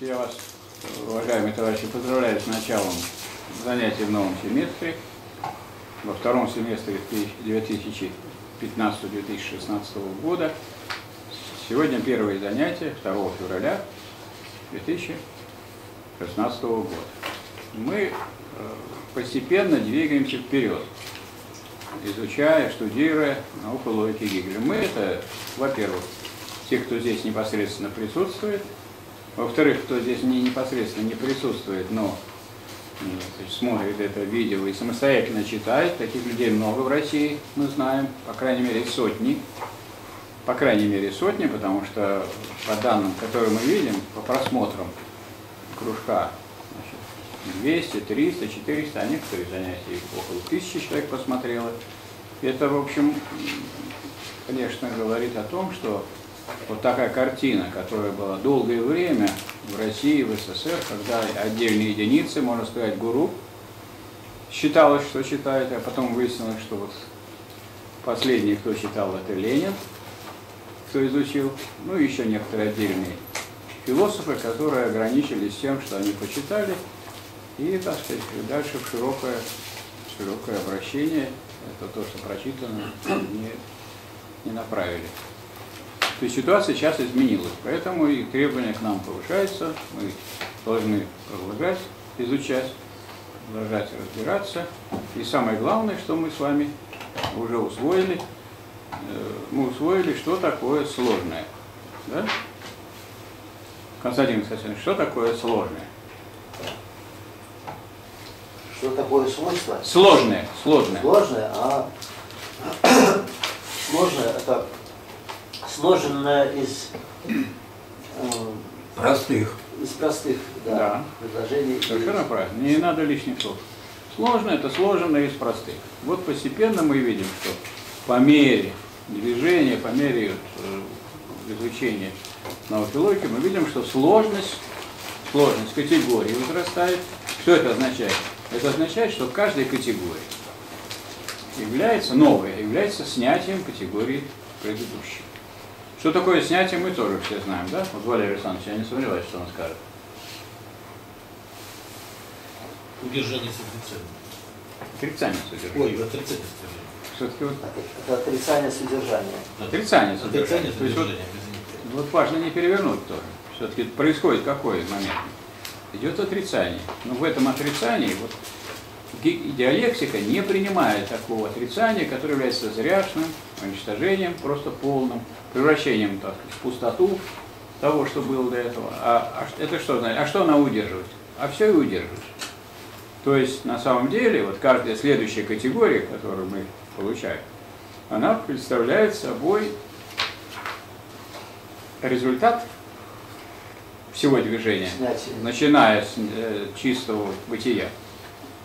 Значит, я вас, уважаемые товарищи, поздравляю с началом занятий в новом семестре, во втором семестре 2015-2016 года. Сегодня первое занятие 2 февраля 2016 года. Мы постепенно двигаемся вперед, изучая, студируя науку логики Гегеля. Мы это, во-первых, те, кто здесь непосредственно присутствует, во-вторых, кто здесь непосредственно не присутствует, но смотрит это видео и самостоятельно читает. Таких людей много в России, мы знаем, по крайней мере сотни. По крайней мере сотни, потому что по данным, которые мы видим, по просмотрам кружка, значит, 200, 300, 400, а некоторые занятия около 1000 человек посмотрело. Это, в общем, конечно, говорит о том, что вот такая картина, которая была долгое время в России, в СССР, когда отдельные единицы, можно сказать, гуру, считалось, что читает, а потом выяснилось, что вот последний, кто читал, это Ленин, кто изучил, ну и еще некоторые отдельные философы, которые ограничились тем, что они почитали, и, так сказать, дальше в широкое обращение, это то, что прочитано, не направили. То есть ситуация сейчас изменилась, поэтому и требования к нам повышаются, мы должны продолжать изучать, продолжать разбираться. И самое главное, что мы с вами уже усвоили, что такое сложное. Да? Константин Константинович, что такое сложное? Что такое свойство? Сложное. Сложное. Сложное, сложное это... сложенное из простых. Из простых, да, предложений. Совершенно правильно. Не надо лишних слов. Сложное – это сложенное из простых. Вот постепенно мы видим, что по мере движения, по мере изучения науки логики, мы видим, что сложность категории возрастает. Что это означает? Это означает, что каждая категория является новая, является снятием категории предыдущей. Что такое снятие, мы тоже все знаем, да? Вот Валерий Александрович, я не сомневаюсь, что он скажет. Удержание с отрицанием. Отрицание с удержанием. Это отрицание с удержанием. Отрицание с удержанием. То есть вот важно не перевернуть тоже. Все-таки происходит какой момент? Идет отрицание. Но в этом отрицании вот, диалектика не принимает такого отрицания, которое является зряшным, уничтожением, просто полным, превращением, так сказать, в пустоту того, что было до этого. Это что значит? А что она удерживает? А все и удерживает. То есть, на самом деле, вот каждая следующая категория, которую мы получаем, она представляет собой результат всего движения, начиная с чистого бытия.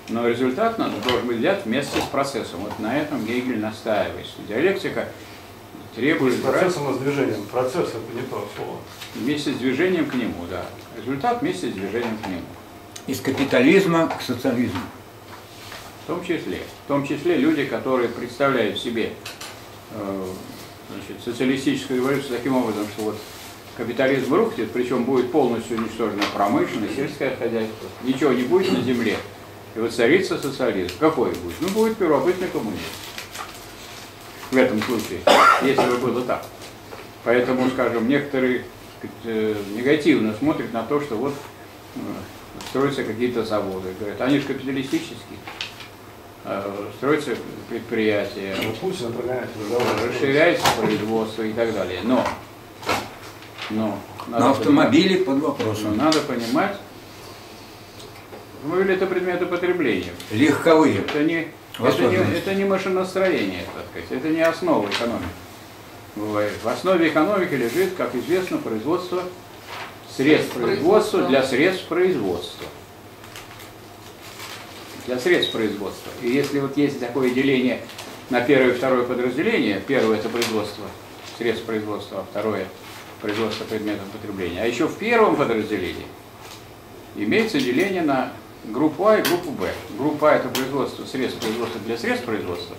Но результат должен быть взят вместе с процессом. Вот на этом Гегель настаивает. Диалектика требует... С процессом и с движением. Процесс – это не то слово. Вместе с движением к нему, да. Результат вместе с движением к нему. Из капитализма к социализму. В том числе люди, которые представляют себе значит, социалистическую революцию таким образом, что вот капитализм рухнет, причем будет полностью уничтожена промышленность, сельское хозяйство. Ничего не будет на земле. И вот воцарится социализм. Какой будет? Ну, будет первобытный коммунизм. В этом случае, если бы было так. Поэтому, скажем, некоторые негативно смотрят на то, что вот строятся какие-то заводы. Говорят, они же капиталистические. Строятся предприятия. Расширяется производство и так далее. Но автомобили под вопросом. Надо понимать, автомобили – это предметы потребления. Легковые. Это не машиностроение, так сказать, это не основа экономики. Бывает. В основе экономики лежит, как известно, производство средств производства для средств производства. Для средств производства. И если вот есть такое деление на первое и второе подразделение, первое – это производство средств производства, а второе – производство предметов потребления. А еще в первом подразделении имеется деление на группу А и группу Б. Группа А – это производство средств производства для средств производства,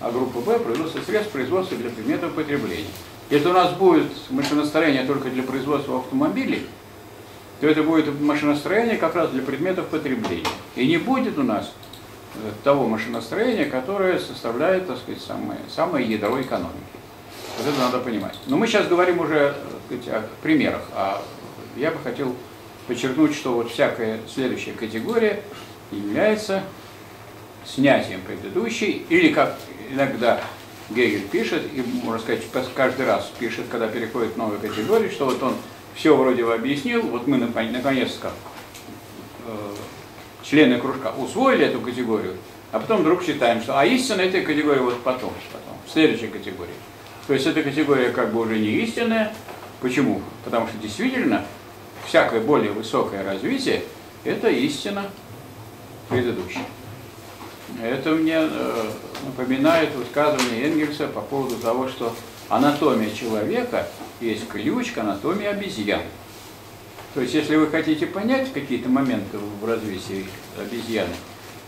а группа Б – производство средств производства для предметов потребления. Если у нас будет машиностроение только для производства автомобилей, то это будет машиностроение как раз для предметов потребления. И не будет у нас того машиностроения, которое составляет, так сказать, самое ядро экономики. Вот это надо понимать. Но мы сейчас говорим уже, так сказать, о примерах. А я бы хотел подчеркнуть, что вот всякая следующая категория является снятием предыдущей, или, как иногда Гегель пишет, и, можно сказать, каждый раз пишет, когда переходит к новой категории, что вот он все вроде бы объяснил, вот мы наконец как члены кружка усвоили эту категорию, а потом вдруг считаем, что а истина этой категории вот потом, в следующей категории. То есть эта категория как бы уже не истинная. Почему? Потому что действительно всякое более высокое развитие – это истина предыдущая. Это мне напоминает высказывание Энгельса по поводу того, что анатомия человека есть ключ к анатомии обезьян. То есть, если вы хотите понять какие-то моменты в развитии обезьяны,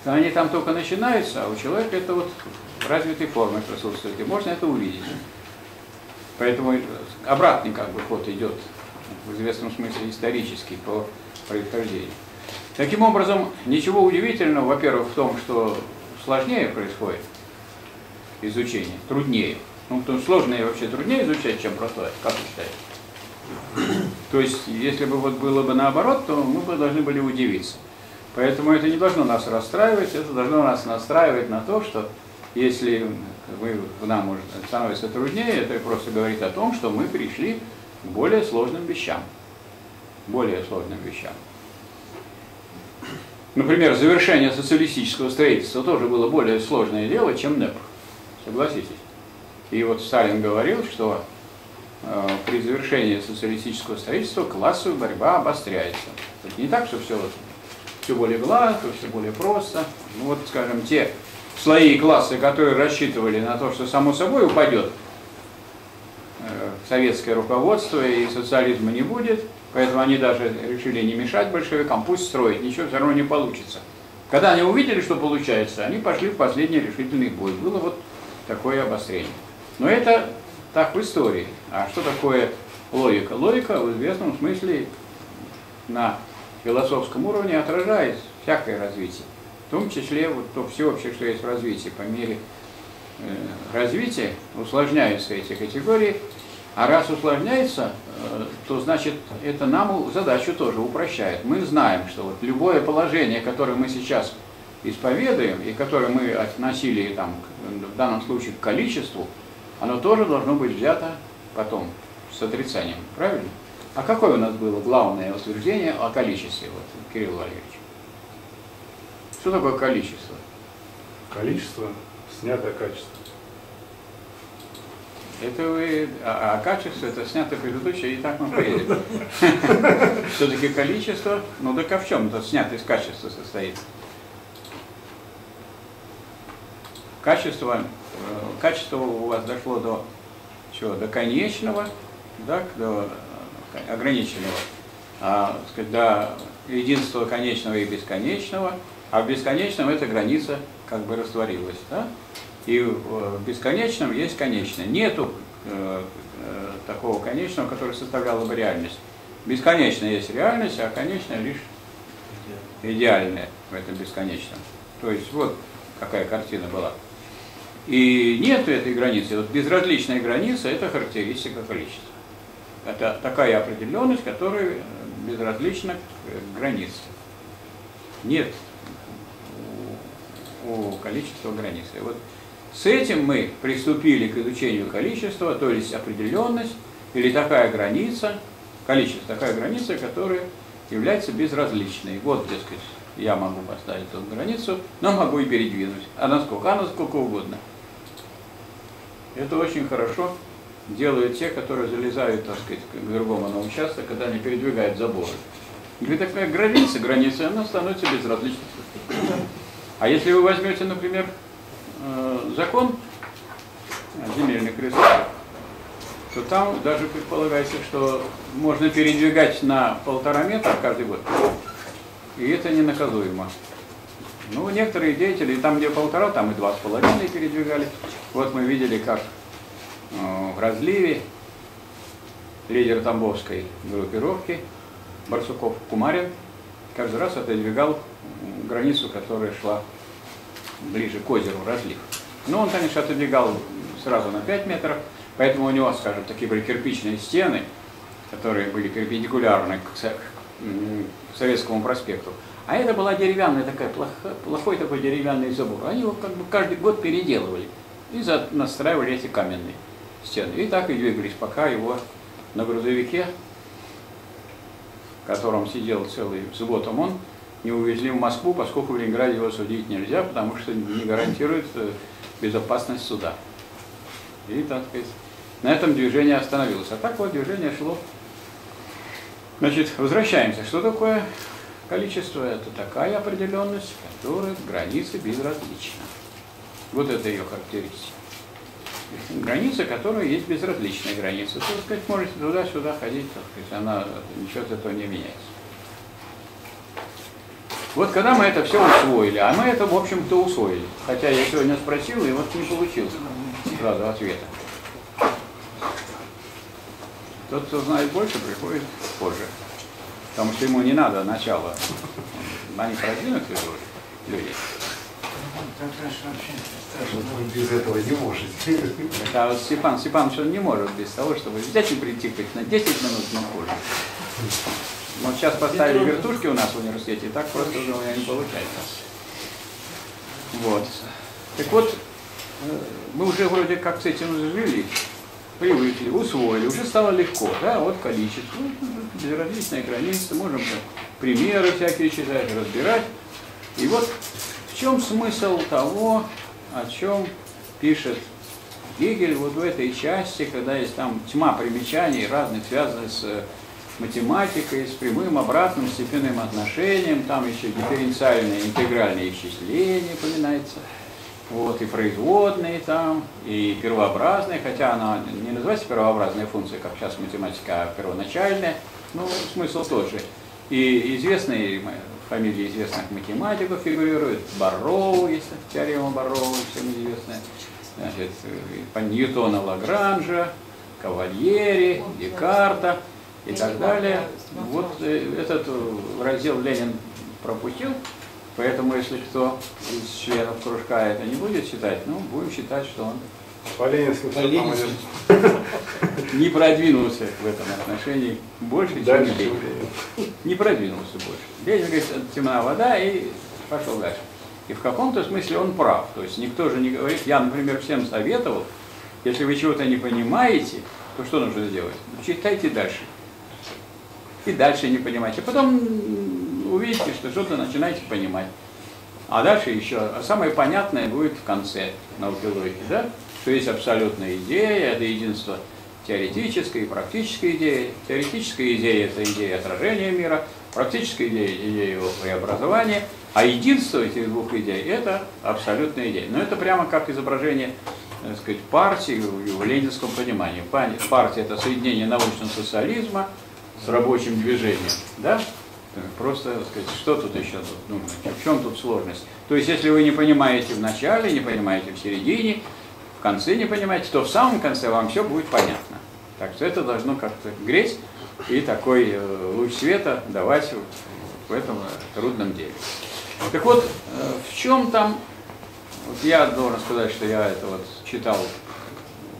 то они там только начинаются, а у человека это вот в развитой форме присутствует, и можно это увидеть. Поэтому обратный как бы ход идет, в известном смысле исторический, по происхождению. Таким образом, ничего удивительного, во-первых, в том, что сложнее происходит изучение, труднее. Ну, потому что сложное вообще труднее изучать, чем простое, как вы считаете? То есть, если бы вот было бы наоборот, то мы бы должны были удивиться. Поэтому это не должно нас расстраивать, это должно нас настраивать на то, что если нам становится труднее, это просто говорит о том, что мы пришли к более сложным вещам. Более сложным вещам. Например, завершение социалистического строительства тоже было более сложное дело, чем НЭП. Согласитесь? И вот Сталин говорил, что при завершении социалистического строительства классовая борьба обостряется. Это не так, что все более гладко, все более просто. Ну вот, скажем, те слои и классы, которые рассчитывали на то, что само собой упадет советское руководство и социализма не будет, поэтому они даже решили не мешать большевикам, пусть строить, ничего все равно не получится. Когда они увидели, что получается, они пошли в последний решительный бой. Было вот такое обострение. Но это так в истории. А что такое логика? Логика в известном смысле на философском уровне отражает всякое развитие. В том числе вот то всеобщее, что есть в развитии. По мере развития усложняются эти категории. А раз усложняется, то значит это нам задачу тоже упрощает. Мы знаем, что вот любое положение, которое мы сейчас исповедуем, и которое мы относили там, в данном случае к количеству, оно тоже должно быть взято потом с отрицанием. Правильно? А какое у нас было главное утверждение о количестве, вот, Кирилл Валерьевич? Что такое количество? Количество снятое качество. Это вы, а качество это снято предыдущее, и так мы поедем. Все-таки количество, ну так а в чем это снято из качества состоит? Качество у вас дошло до чего? До конечного, да, до ограниченного, до единства конечного и бесконечного, а в бесконечном эта граница как бы растворилась. Да? И в бесконечном есть конечное. Нету такого конечного, который составляла бы реальность. Бесконечная есть реальность, а конечная лишь идеальная в этом бесконечном. То есть вот какая картина была. И нету этой границы. Вот безразличная граница – это характеристика количества. Это такая определенность, которая безразлична к границе. Нет у количества границы. Вот с этим мы приступили к изучению количества, то есть определенность или такая граница, количество, такая граница, которая является безразличной. Вот, дескать, я могу поставить эту границу, но могу и передвинуть. А насколько угодно. Это очень хорошо делают те, которые залезают, так сказать, к другому на участок, когда они передвигают заборы. Говорит, такая граница, она становится безразличной. А если вы возьмете, например, закон о земельных ресурсах, то там даже предполагается, что можно передвигать на 1,5 метра каждый год, и это ненаказуемо. Ну, некоторые деятели, там где 1,5, там и 2,5 передвигали. Вот мы видели, как в разливе лидер Тамбовской группировки Барсуков в Кумаре каждый раз отодвигал границу, которая шла ближе к озеру, разлив. Но он, конечно, отодвигал сразу на 5 метров, поэтому у него, скажем, такие были кирпичные стены, которые были перпендикулярны к Советскому проспекту. А это была деревянная такая, плохой такой деревянный забор. Они его как бы каждый год переделывали и настраивали эти каменные стены. И так и двигались, пока его на грузовике, в котором сидел целый субботом, он не увезли в Москву, поскольку в Ленинграде его судить нельзя, потому что не гарантирует безопасность суда. И, так сказать, на этом движение остановилось. А так вот движение шло. Значит, возвращаемся. Что такое количество? Это такая определенность, которая границы безразлична. Вот это ее характеристика. Граница, которая есть безразличная граница. То есть можете туда-сюда ходить, так сказать, она ничего от этого не меняется. Вот когда мы это все усвоили, а мы это, в общем-то, усвоили. Хотя я сегодня спросил, и вот не получил сразу ответа. Тот, кто знает больше, приходит позже. Потому что ему не надо начала. Они продвинутые люди. Без этого не может. А вот Степан Степанович, он не может без того, чтобы взять и прийти хоть на 10 минут, но позже. Вот сейчас поставили вертушки у нас в университете, и так просто уже у меня не получается. Вот. Так вот, мы уже вроде как с этим жили, привыкли, усвоили, уже стало легко, да, вот количество, безразличная граница, можем примеры всякие читать, разбирать. И вот в чем смысл того, о чем пишет Гегель вот в этой части, когда есть там тьма примечаний разных, связанных с математикой, с прямым, обратным, степенным отношением, там еще дифференциальные, интегральные исчисления упоминается, вот, и производные там, и первообразные, хотя она не называется первообразная функция, как сейчас математика, а первоначальная, но смысл тот же. И известные фамилии известных математиков фигурируют, Барроу, если теорема Барроу, всем известная, значит, Ньютона, Лагранжа, Кавальери, Декарта и так далее. Вот этот раздел Ленин пропустил, поэтому если кто из членов кружка это не будет читать, ну, будем считать, что он по-ленински не продвинулся в этом отношении больше, чем Ленин. Не продвинулся больше. Ленин говорит, темна вода, и пошел дальше. И в каком-то смысле он прав. То есть никто же не говорит, я, например, всем советовал, если вы чего-то не понимаете, то что нужно сделать? Ну, читайте дальше. И дальше не понимаете. Потом увидите, что что-то начинаете понимать. А дальше еще самое понятное будет в конце науки логики, да? Что есть абсолютная идея, это единство теоретической и практической идеи. Теоретическая идея – это идея отражения мира, практическая идея – идея его преобразования, а единство этих двух идей – это абсолютная идея. Но это прямо как изображение, так сказать, партии в ленинском понимании. Партия – это соединение научного социализма с рабочим движением, да? Просто, так сказать, что тут еще тут нужно, в чем тут сложность? То есть, если вы не понимаете в начале, не понимаете в середине, в конце не понимаете, то в самом конце вам все будет понятно. Так что это должно как-то греть и такой луч света давать в этом трудном деле. Так вот, в чем там, вот я должен сказать, что я это вот читал,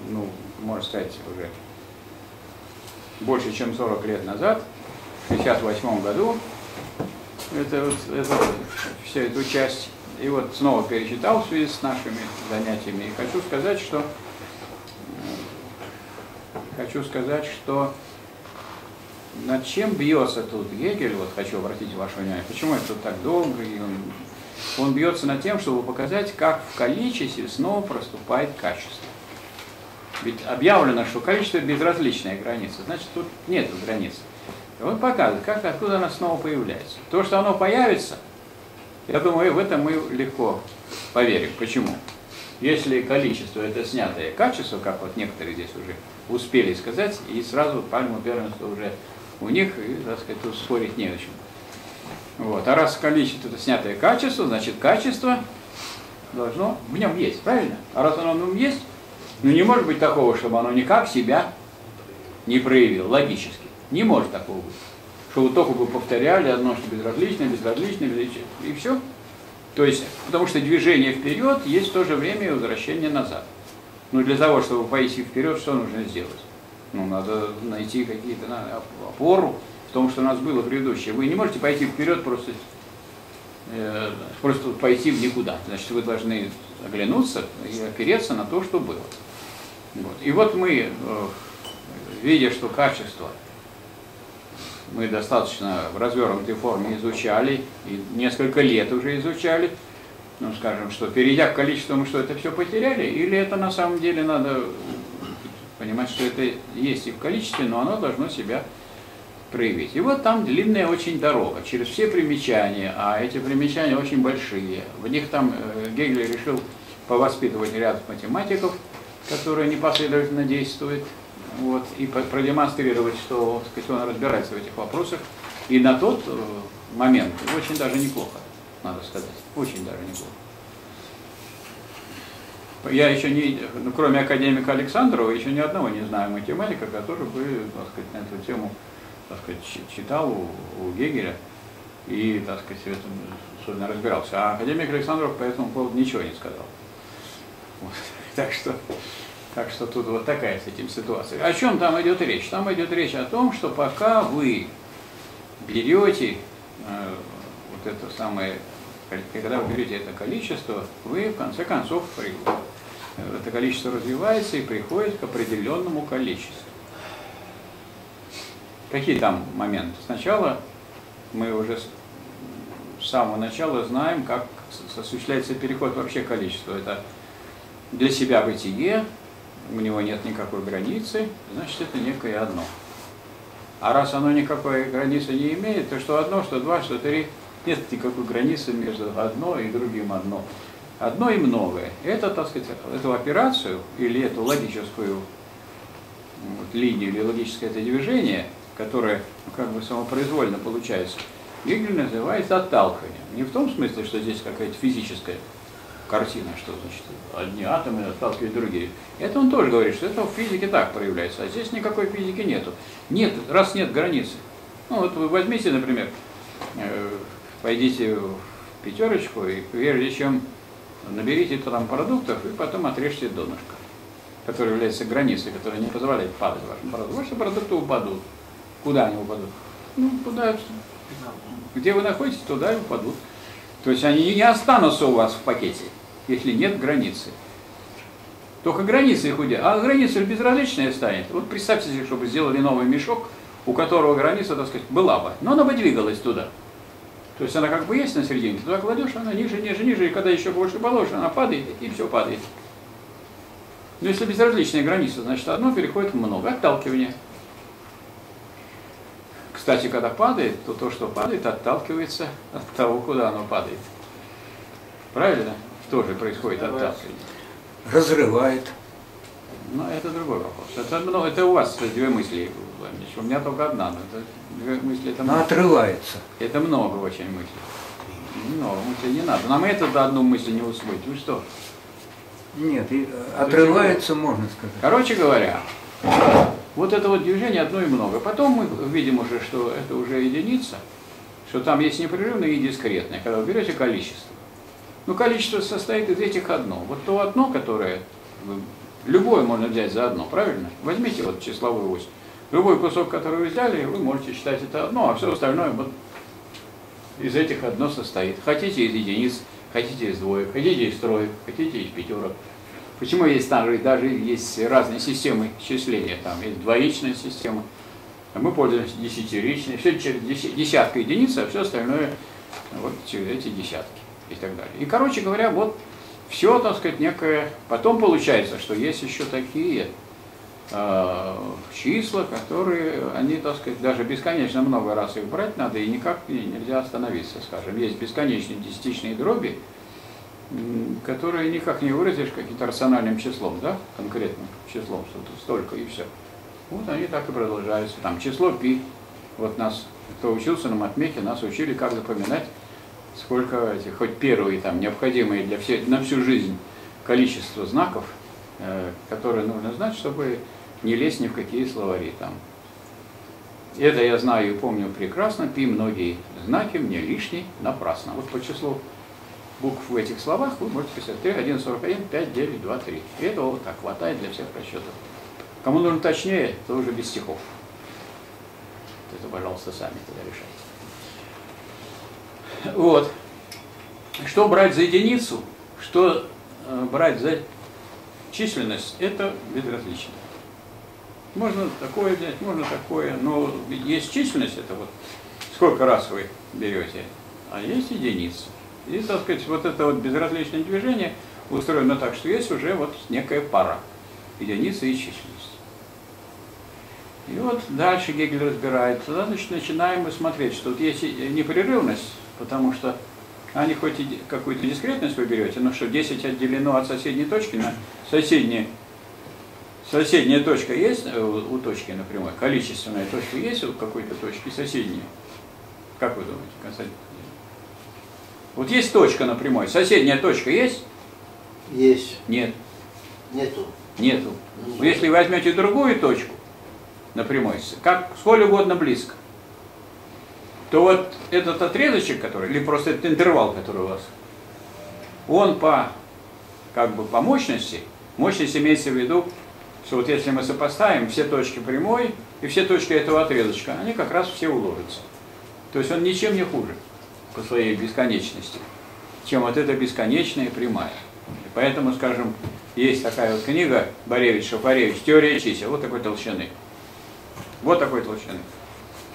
ну, можно сказать, уже больше, чем 40 лет назад, в 1958 году, всю эту часть, и вот снова перечитал в связи с нашими занятиями. И хочу сказать, что над чем бьется тут Гегель, вот хочу обратить ваше внимание, почему это так долго, и он бьется над тем, чтобы показать, как в количестве снова проступает качество. Ведь объявлено, что количество безразличная граница, значит, тут нет границ. И он показывает, как, откуда она снова появляется. То, что оно появится, я думаю, в этом мы легко поверим. Почему? Если количество – это снятое качество, как вот некоторые здесь уже успели сказать, и сразу пальму первенства уже у них, и, так сказать, тут спорить не о чем. Вот. А раз количество – это снятое качество, значит, качество должно в нем есть, правильно? А раз оно в нем есть, ну не может быть такого, чтобы оно никак себя не проявило логически. Не может такого быть. что вот только бы повторяли одно, что безразличное, безразличное, безразличное, и все. То есть, потому что движение вперед есть в то же время и возвращение назад. Ну, для того, чтобы пойти вперед, что нужно сделать? Ну, надо найти какие-то опору в том, что у нас было предыдущее. Вы не можете пойти вперед, просто пойти в никуда. Значит, вы должны оглянуться и опереться на то, что было. Вот. И вот мы, видя, что качество мы достаточно в развернутой форме изучали, и несколько лет уже изучали, ну, скажем, что перейдя к количеству, мы что, это все потеряли, или это на самом деле надо понимать, что это есть и в количестве, но оно должно себя проявить. И вот там длинная очень дорога, через все примечания, а эти примечания очень большие. В них там Гегель решил повоспитывать ряд математиков, которые непоследовательно действуют, вот, и продемонстрировать, что, так сказать, он разбирается в этих вопросах. И на тот момент очень даже неплохо, надо сказать, очень даже неплохо. Я еще не, ну, кроме академика Александрова, еще ни одного не знаю математика, который бы, так сказать, на эту тему, так сказать, читал у Гегеля и, так сказать, в этом особенно разбирался. А академик Александров по этому поводу ничего не сказал. Вот. Так что тут вот такая с этим ситуация. О чем там идет речь? Там идет речь о том, что пока вы берете вот это самое, когда вы берете это количество, вы в конце концов это количество развивается и приходит к определенному количеству. Какие там моменты? Сначала мы уже с самого начала знаем, как осуществляется переход вообще количества. Это для себя бытие, у него нет никакой границы, значит, это некое одно. А раз оно никакой границы не имеет, то что одно, что два, что три, нет никакой границы между одно и другим одно. Одно и многое. Это, так сказать, эту операцию или эту логическую вот, линию или логическое это движение, которое как бы самопроизвольно получается, Гегель называет отталкиванием. Не в том смысле, что здесь какая-то физическая картина, что значит одни атомы отталкивают другие. Это он тоже говорит, что это в физике так проявляется, а здесь никакой физики нету. Нет, раз нет границы. Ну вот вы возьмите, например, пойдите в пятерочку и прежде чем наберите там продуктов и потом отрежьте донышко, которое является границей, которая не позволяет падать вашим продуктам. Ваши продукты упадут. Куда они упадут? Ну, куда? Где вы находитесь, туда и упадут. То есть они не останутся у вас в пакете, если нет границы. Только границы их уйдет. А граница безразличная станет. Вот представьте себе, чтобы сделали новый мешок, у которого граница, так сказать, была бы. Но она бы двигалась туда. То есть она как бы есть на серединке, туда кладешь, она ниже, ниже, ниже, и когда еще больше положишь, она падает, и все падает. Но если безразличная граница, значит одно переходит в много. Отталкивание. Кстати, когда падает, то то, что падает, отталкивается от того, куда оно падает. Правильно? Тоже происходит отталкивание. Разрывает. Но это другой вопрос. Это у вас две мысли. У меня только одна. Но это две мысли. Это много. Отрывается. Это много очень мыслей. Много мыслей не надо. Нам это до одну мысль не усвоить. Вы что? Нет, и отрывается, можно сказать. Короче говоря, вот это вот движение одно и много. Потом мы видим уже, что это уже единица, что там есть непрерывное и дискретное, когда вы берете количество. Но количество состоит из этих одно. Вот то одно, которое любое можно взять за одно, правильно? Возьмите вот числовую ось. Любой кусок, который вы взяли, вы можете считать это одно, а все остальное вот из этих одно состоит. Хотите из единиц, хотите из двоек, хотите из троек, хотите из пятерок. Почему есть даже есть разные системы счисления, там есть двоичная система, мы пользуемся десятиричной, все через десятка единиц, а все остальное вот через эти десятки и так далее. И, короче говоря, вот все, так сказать, некое. Потом получается, что есть еще такие числа, которые, они, так сказать, даже бесконечно много раз их брать надо, и никак нельзя остановиться, скажем. Есть бесконечные десятичные дроби, которые никак не выразишь каким-то рациональным числом, да, конкретным числом, что-то столько и все. Вот они так и продолжаются. Там число пи. Вот нас, кто учился на матмехе, нас учили, как запоминать, сколько этих, хоть первые там необходимые для всей, на всю жизнь количество знаков, которые нужно знать, чтобы не лезть ни в какие словари там. Это я знаю и помню прекрасно, пи многие знаки мне лишний напрасно. Вот по числу букв в этих словах вы можете писать 3, 1, 41, 5, 9, 2, 3. И этого вот так хватает для всех расчетов. Кому нужно точнее, то уже без стихов. Это, пожалуйста, сами тогда решайте. Вот. Что брать за единицу, что брать за численность, это безразлично. Можно такое взять, можно такое, но есть численность, это вот сколько раз вы берете, а есть единица. И, так сказать, вот это вот безразличное движение устроено так, что есть уже вот некая пара, единица и численность. И вот дальше Гегель разбирает, значит, начинаем мы смотреть, что тут есть непрерывность, потому что они хоть и какую-то дискретность вы берете, но что 10 отделено от соседней точки на соседние. Соседняя точка есть у точки напрямую, количественная точка есть у какой-то точки соседняя. Как вы думаете, Константин? Вот есть точка напрямую, соседняя точка есть? Есть. Нет. Нету. Нету. Но если возьмете другую точку напрямую, как сколь угодно близко, то вот этот отрезочек, который, или просто этот интервал, который у вас, он по, как бы по мощности, мощность имеется в виду, что вот если мы сопоставим все точки прямой и все точки этого отрезочка, они как раз все уложатся. То есть он ничем не хуже по своей бесконечности, чем вот эта бесконечная прямая. И поэтому, скажем, есть такая вот книга Боревич-Шафаревич «Теория чисел» вот такой толщины. Вот такой толщины.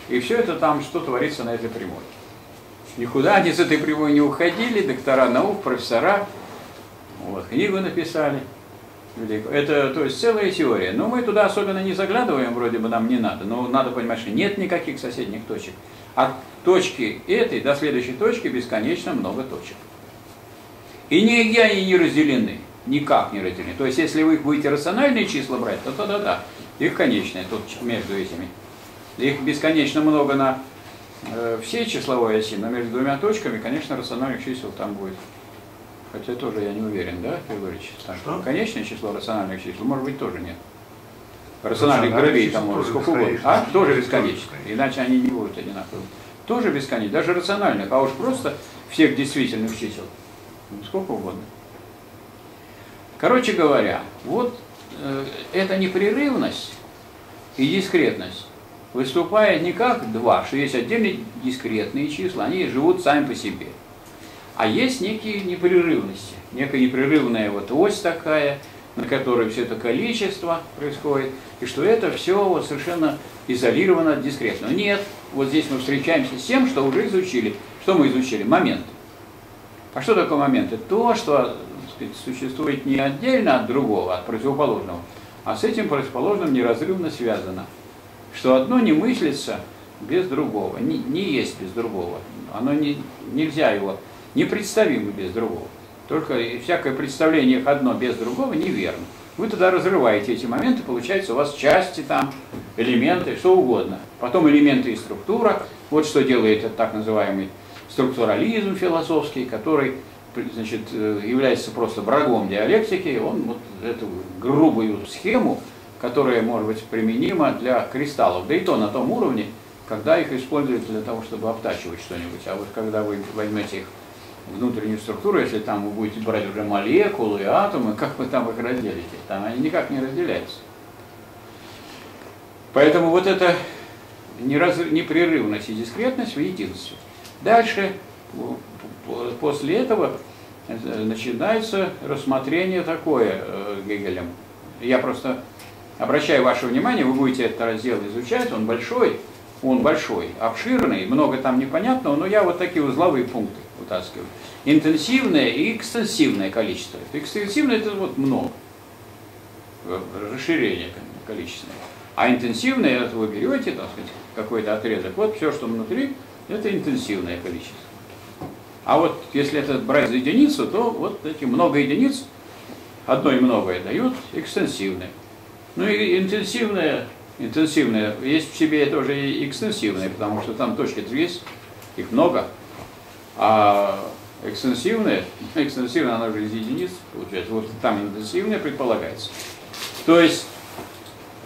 И все это там, что творится на этой прямой. Никуда они с этой прямой не уходили, доктора наук, профессора, вот, книгу написали. Это, то есть, целая теория. Но мы туда особенно не заглядываем, вроде бы нам не надо. Но надо понимать, что нет никаких соседних точек. От точки этой до следующей точки бесконечно много точек. И нигде они не разделены. Никак не разделены. То есть, если вы их будете рациональные числа брать, то да-да-да. Их конечные тут между этими. Их бесконечно много на всей числовой оси, но между двумя точками, конечно, рациональных чисел там будет. Хотя тоже я не уверен, да, Григорьевич? Конечное число рациональных чисел, может быть, тоже нет. Рациональных дробей там может сколько угодно. А? Тоже бесконечно. Иначе они не будут одинаковы. Тоже бесконечно, даже рациональных, а уж просто всех действительных чисел. Сколько угодно. Короче говоря, вот эта непрерывность и дискретность выступает не как два, что есть отдельные дискретные числа, они живут сами по себе. А есть некие непрерывности, некая непрерывная вот ось такая, на которой все это количество происходит, и что это все вот совершенно изолировано от дискретного. Нет, вот здесь мы встречаемся с тем, что уже изучили. Что мы изучили? Момент. А что такое момент? Это то, что, так сказать, существует не отдельно от другого, от противоположного, а с этим противоположным неразрывно связано. Что одно не мыслится без другого, не есть без другого, оно нельзя его... непредставимы без другого. Только всякое представление одно без другого неверно. Вы тогда разрываете эти моменты, получается у вас части там, элементы, что угодно. Потом элементы и структура. Вот что делает этот так называемый структурализм философский, который, значит, является просто врагом диалектики. Он вот эту грубую схему, которая может быть применима для кристаллов, да и то на том уровне, когда их используют для того, чтобы обтачивать что-нибудь. А вот когда вы возьмете их внутреннюю структуру, если там вы будете брать уже молекулы, атомы, как вы там их разделите? Там они никак не разделяются. Поэтому вот эта непрерывность и дискретность в единстве. Дальше, после этого, начинается рассмотрение такое Гегелем. Я просто обращаю ваше внимание, вы будете этот раздел изучать, он большой, обширный, много там непонятного, но я вот такие узловые пункты вытаскиваю. Интенсивное и экстенсивное количество. Экстенсивное – это вот много, расширение количественное. А интенсивное – это вы берете, так сказать, какой-то отрезок, вот все, что внутри, это интенсивное количество. А вот если это брать за единицу, то вот эти много единиц, одно и многое дают экстенсивное. Ну и интенсивное, есть в себе тоже и экстенсивное, потому что там точки есть, их много. А экстенсивное, оно же из единиц получается. Вот там интенсивное предполагается. То есть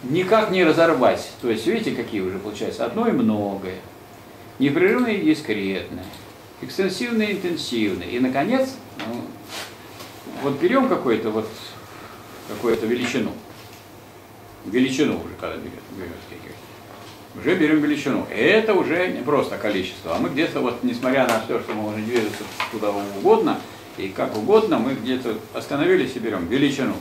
никак не разорвать. То есть, видите, какие уже получается? Одно и многое. Непрерывное и дискретное. Экстенсивное и интенсивное. И, наконец, ну, вот берем какую-то вот, величину. Величину уже когда берем. Уже берем величину. И это уже не просто количество. А мы где-то, вот, несмотря на все, что мы можем двигаться куда угодно, и как угодно, мы где-то остановились и берем величину.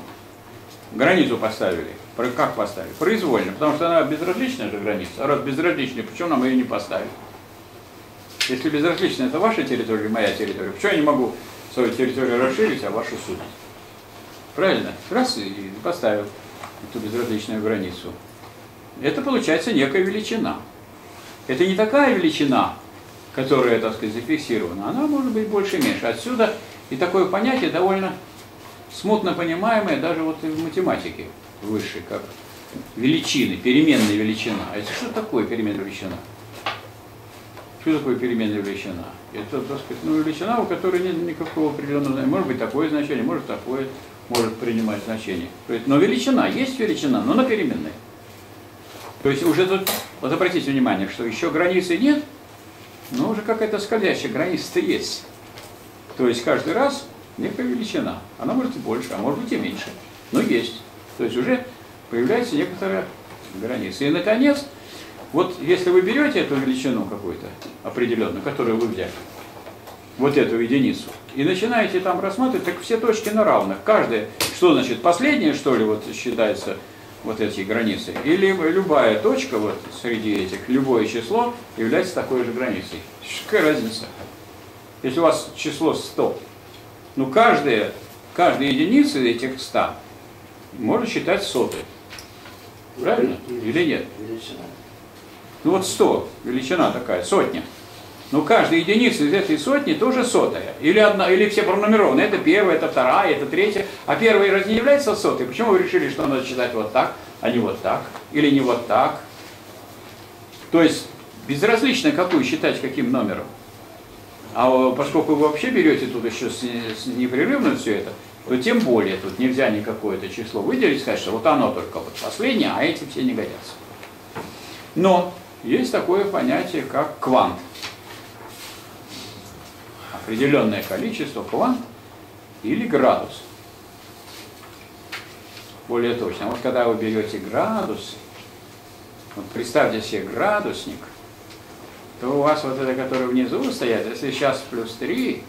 Границу поставили. Как поставили? Произвольно. Потому что она безразличная же граница. А раз безразличная, почему нам ее не поставили? Если безразличная, это ваша территория, моя территория. Почему я не могу свою территорию расширить, а вашу судить? Правильно? Раз и поставил эту безразличную границу. Это получается некая величина. Это не такая величина, которая, так сказать, зафиксирована. Она может быть больше и меньше. Отсюда и такое понятие довольно смутно понимаемое даже вот и в математике высшей, как величины, переменная величина. А это что такое переменная величина? Что такое переменная величина? Это, так сказать, ну, величина, у которой нет никакого определенного значения. Может быть такое значение, может такое, может принимать значение. Но величина, есть величина, но она переменная. То есть уже тут, вот обратите внимание, что еще границы нет, но уже какая-то скользящая граница-то есть. То есть каждый раз некая величина. Она может и больше, а может быть и меньше. Но есть. То есть уже появляется некоторая граница. И, наконец, вот если вы берете эту величину какую-то определенную, которую вы взяли, вот эту единицу, и начинаете там рассматривать, так все точки на равных. Каждая, что значит, последняя, что ли, вот считается... вот эти границы. Или любая точка вот среди этих, любое число является такой же границей. Какая разница? Если у вас число 100, ну каждая единица этих 100 можно считать сотой. Правильно? Или нет? Величина. Ну вот 100, величина такая, сотня. Но каждая единица из этой сотни тоже сотая. Или одна, или все пронумерованы. Это первая, это вторая, это третья. А первая раз не является сотой. Почему вы решили, что надо считать вот так, а не вот так? Или не вот так? То есть безразлично, какую считать, каким номером. А поскольку вы вообще берете тут еще непрерывно все это, то тем более тут нельзя никакое-то число выделить и сказать, что вот оно только вот последнее, а эти все не годятся. Но есть такое понятие, как квант. Определенное количество, квант или градус. Более точно. Вот когда вы берете градусы, вот представьте себе градусник, то у вас вот это, которое внизу стоят, если сейчас плюс 3,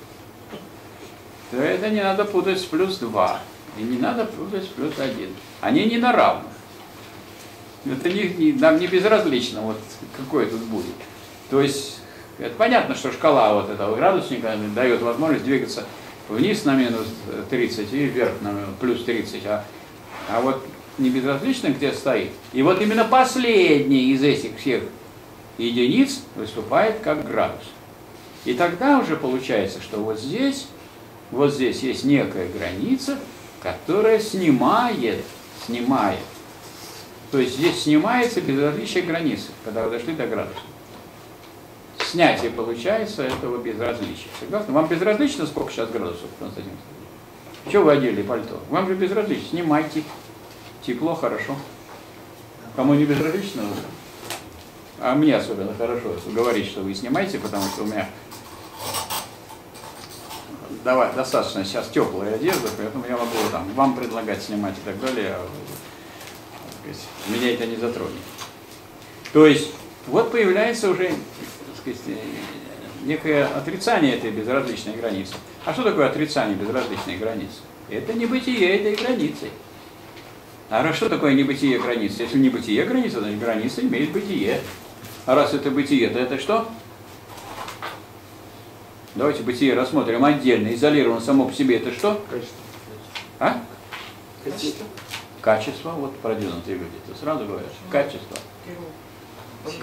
то это не надо путать с плюс 2. И не надо путать с плюс 1. Они не на равных. Это нам не безразлично, вот какое тут будет. То есть это понятно, что шкала вот этого градусника дает возможность двигаться вниз на минус 30 и вверх на плюс 30. А вот не безразлично, где стоит. И вот именно последний из этих всех единиц выступает как градус. И тогда уже получается, что вот здесь есть некая граница, которая снимает. То есть здесь снимается безразличие границы, когда вы дошли до градуса. Снятие получается этого безразличия. Согласны? Вам безразлично, сколько сейчас градусов, Константин Константинович? Чего вы одели пальто? Вам же безразлично. Снимайте. Тепло, хорошо. Кому не безразлично? А мне особенно хорошо говорить, что вы снимаете, потому что у меня достаточно сейчас теплая одежда, поэтому я могу там, вам предлагать снимать и так далее. Меня это не затронет. То есть, вот появляется уже... некое отрицание этой безразличной границы. А что такое отрицание безразличной границы? Это небытие этой границы. А раз что такое небытие границы? Если небытие границы, значит граница имеет бытие. А раз это бытие, то это что? Давайте бытие рассмотрим отдельно, изолировано само по себе. Это что? Качество. А? Качество. Качество. Вот продвинутые люди. Ты сразу говоришь. Качество.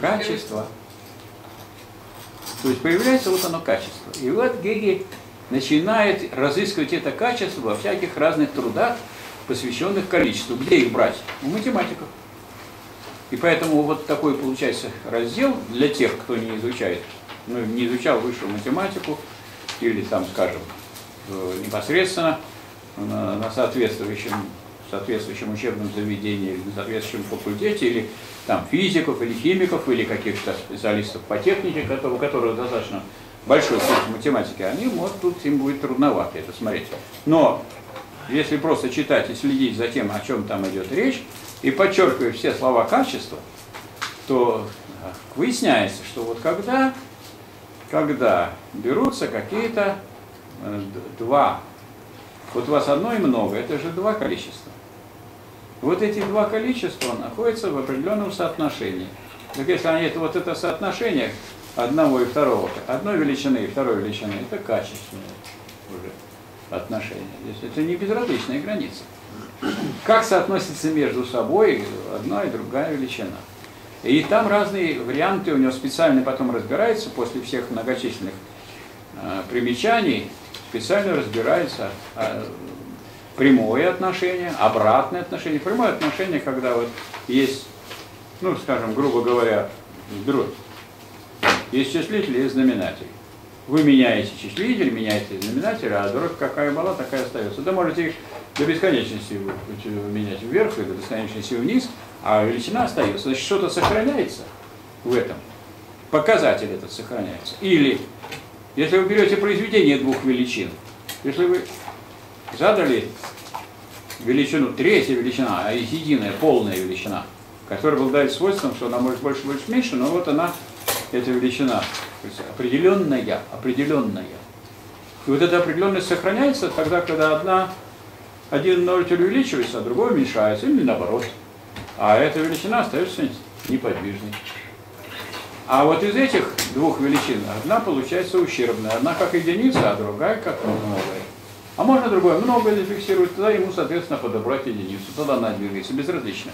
Качество. То есть появляется вот оно качество. И вот Гегель начинает разыскивать это качество во всяких разных трудах, посвященных количеству. Где их брать? У математиков. И поэтому вот такой получается раздел для тех, кто не изучает, ну, не изучал высшую математику, или там, скажем, непосредственно на соответствующем в соответствующем учебном заведении, или на соответствующем факультете, или там физиков, или химиков, или каких-то специалистов по технике, у которых достаточно большой курс математики, они вот тут им будет трудновато это смотреть. Но если просто читать и следить за тем, о чем там идет речь, и подчеркивая все слова качества, то выясняется, что вот когда берутся какие-то два, вот у вас одно и много, это же два количества. Вот эти два количества находятся в определенном соотношении. Так если они, вот это соотношение одного и второго, одной величины и второй величины, это качественное уже отношение. Здесь это не безразличная граница. Как соотносится между собой одна и другая величина? И там разные варианты, у него специально потом разбирается, после всех многочисленных примечаний, специально разбирается прямое отношение, обратное отношение. Прямое отношение, когда вот есть, ну, скажем, грубо говоря, дробь. Есть числитель, есть знаменатель. Вы меняете числитель, меняете знаменатель, а дробь какая была, такая остается. Да можете их до бесконечности менять вверх или до бесконечности вниз, а величина остается. Значит, что-то сохраняется в этом. Показатель этот сохраняется. Или, если вы берете произведение двух величин, если вы задали величину, третья величина, а единая, полная величина, которая обладает свойством, что она может больше, больше, меньше, но вот она, эта величина, определенная, определенная. И вот эта определенность сохраняется тогда, когда один ноль увеличивается, а другой уменьшается, или наоборот. А эта величина остается неподвижной. А вот из этих двух величин одна получается ущербная. Одна как единица, а другая как многое. А можно другое многое зафиксировать, тогда ему, соответственно, подобрать единицу. Тогда она двигается безразлично.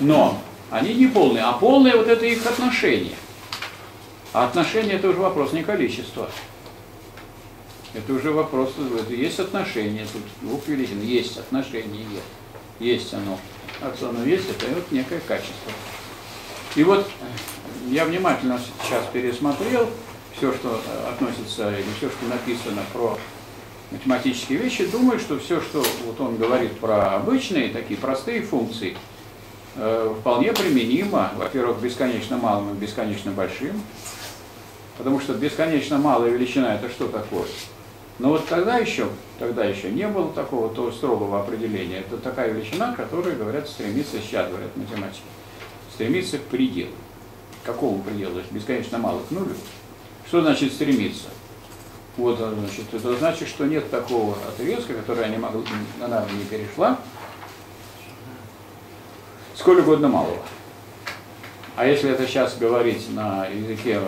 Но они не полные, а полные вот это их отношение. А отношение это уже вопрос не количества. Это уже вопрос, есть отношения, тут двух величин, есть отношение, есть оно. А то оно есть, это вот некое качество. И вот я внимательно сейчас пересмотрел все, что относится, или все, что написано про математические вещи, думаю, что все, что вот он говорит про обычные, такие простые функции, вполне применимо, во-первых, бесконечно малым и бесконечно большим, потому что бесконечно малая величина – это что такое? Но вот тогда еще не было такого строгого определения. Это такая величина, которая, говорят, стремится, сейчас говорят математики, стремится к пределу. К какому пределу? Бесконечно мало, к нулю. Что значит стремиться? Вот, значит, это значит, что нет такого отрезка, который она не перешла, сколь угодно малого. А если это сейчас говорить на языке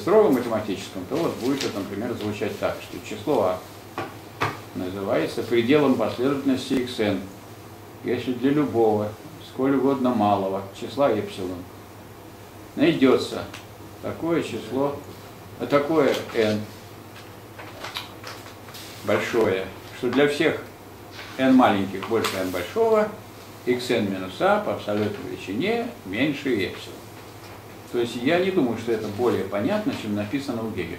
строго математическом, то вот будет это, например, звучать так, что число А называется пределом последовательности xn, если для любого, сколь угодно малого числа ε найдется такое число, такое n большое, что для всех n маленьких больше n большого, xn минус а по абсолютной величине меньше ε. То есть я не думаю, что это более понятно, чем написано у Гегеля.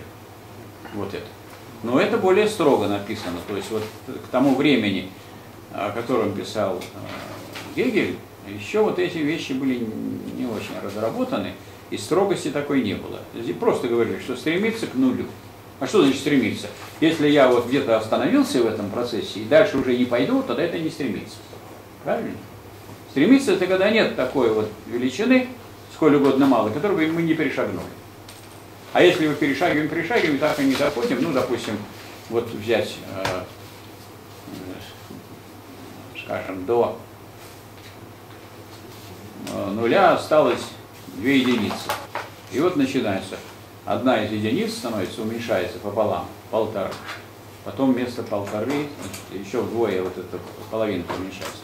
Вот это. Но это более строго написано. То есть вот к тому времени, о котором писал Гегель, еще вот эти вещи были не очень разработаны, и строгости такой не было. Просто говорили, что стремиться к нулю. А что значит стремиться? Если я вот где-то остановился в этом процессе и дальше уже не пойду, тогда это не стремиться. Правильно? Стремиться — это когда нет такой вот величины, сколь угодно мало, которую мы не перешагнули. А если мы перешагиваем, так и не доходим, ну, допустим, вот взять, скажем, до нуля осталось 2 единицы. И вот начинается. Одна из единиц становится, уменьшается пополам, 1,5. Потом вместо 1,5, значит, еще вдвое вот эта половинка уменьшается.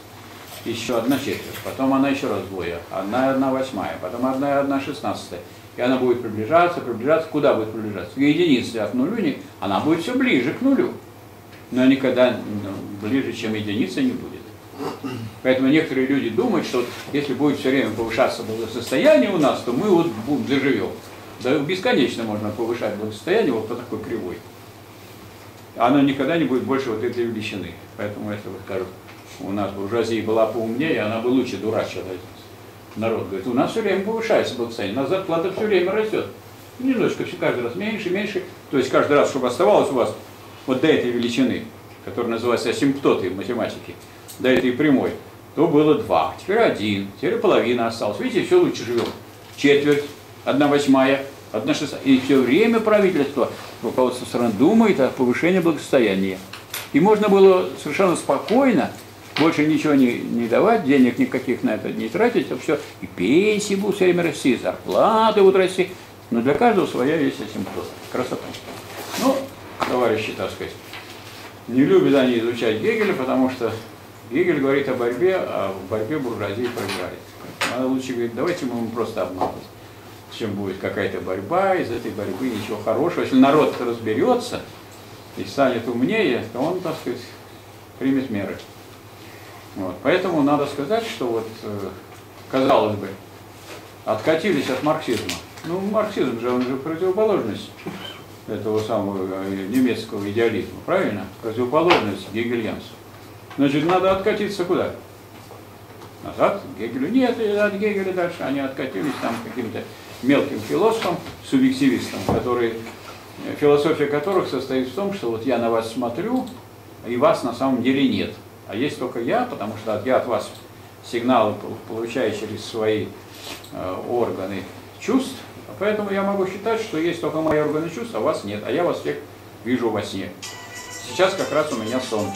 Еще 1/4, потом она еще раз вдвое, 1/8, потом 1/16. И она будет приближаться, куда будет приближаться? К единице от нуля, она будет все ближе к нулю. Но никогда ближе, чем единица, не будет. Поэтому некоторые люди думают, что если будет все время повышаться благосостояние у нас, то мы вот доживем. Да бесконечно можно повышать благосостояние вот по такой кривой. Оно никогда не будет больше вот этой величины. Поэтому если вы скажете, У нас буржуазия была поумнее, она бы лучше дурачила. Народ говорит, у нас все время повышается благосостояние, у нас зарплата все время растет. Немножко, все каждый раз меньше, меньше. То есть каждый раз, чтобы оставалось у вас вот до этой величины, которая называется асимптотой в математике, до этой прямой, то было 2, теперь 1, теперь половина осталась. Видите, все лучше живем. Четверть, 1/8, 1/6. И все время правительство, руководство страны думает о повышении благосостояния. И можно было совершенно спокойно, больше ничего не давать, денег никаких на это не тратить, а все. И пенсии будут все время расти, и зарплаты будут расти. Но для каждого своя есть асимптота. Красота. Ну, товарищи, так сказать, не любят они изучать Гегеля, потому что Гегель говорит о борьбе, а в борьбе буржуазии проиграет. Надо лучше говорить, давайте мы ему просто обманывать, чем будет какая-то борьба, из этой борьбы ничего хорошего. Если народ разберется и станет умнее, то он, так сказать, примет меры. Вот. Поэтому надо сказать, что вот, казалось бы, откатились от марксизма. Ну, марксизм же, он же противоположность этого самого немецкого идеализма, правильно? Противоположность гегельянцу. Значит, надо откатиться куда? Назад к Гегелю. Нет, от Гегеля дальше. Они откатились там каким-то мелким философом, субъективистом, которые, философия которых состоит в том, что вот я на вас смотрю, и вас на самом деле нет. А есть только я, потому что я от вас сигналы получаю через свои органы чувств, поэтому я могу считать, что есть только мои органы чувств, а вас нет, а я вас всех вижу во сне. Сейчас как раз у меня сон.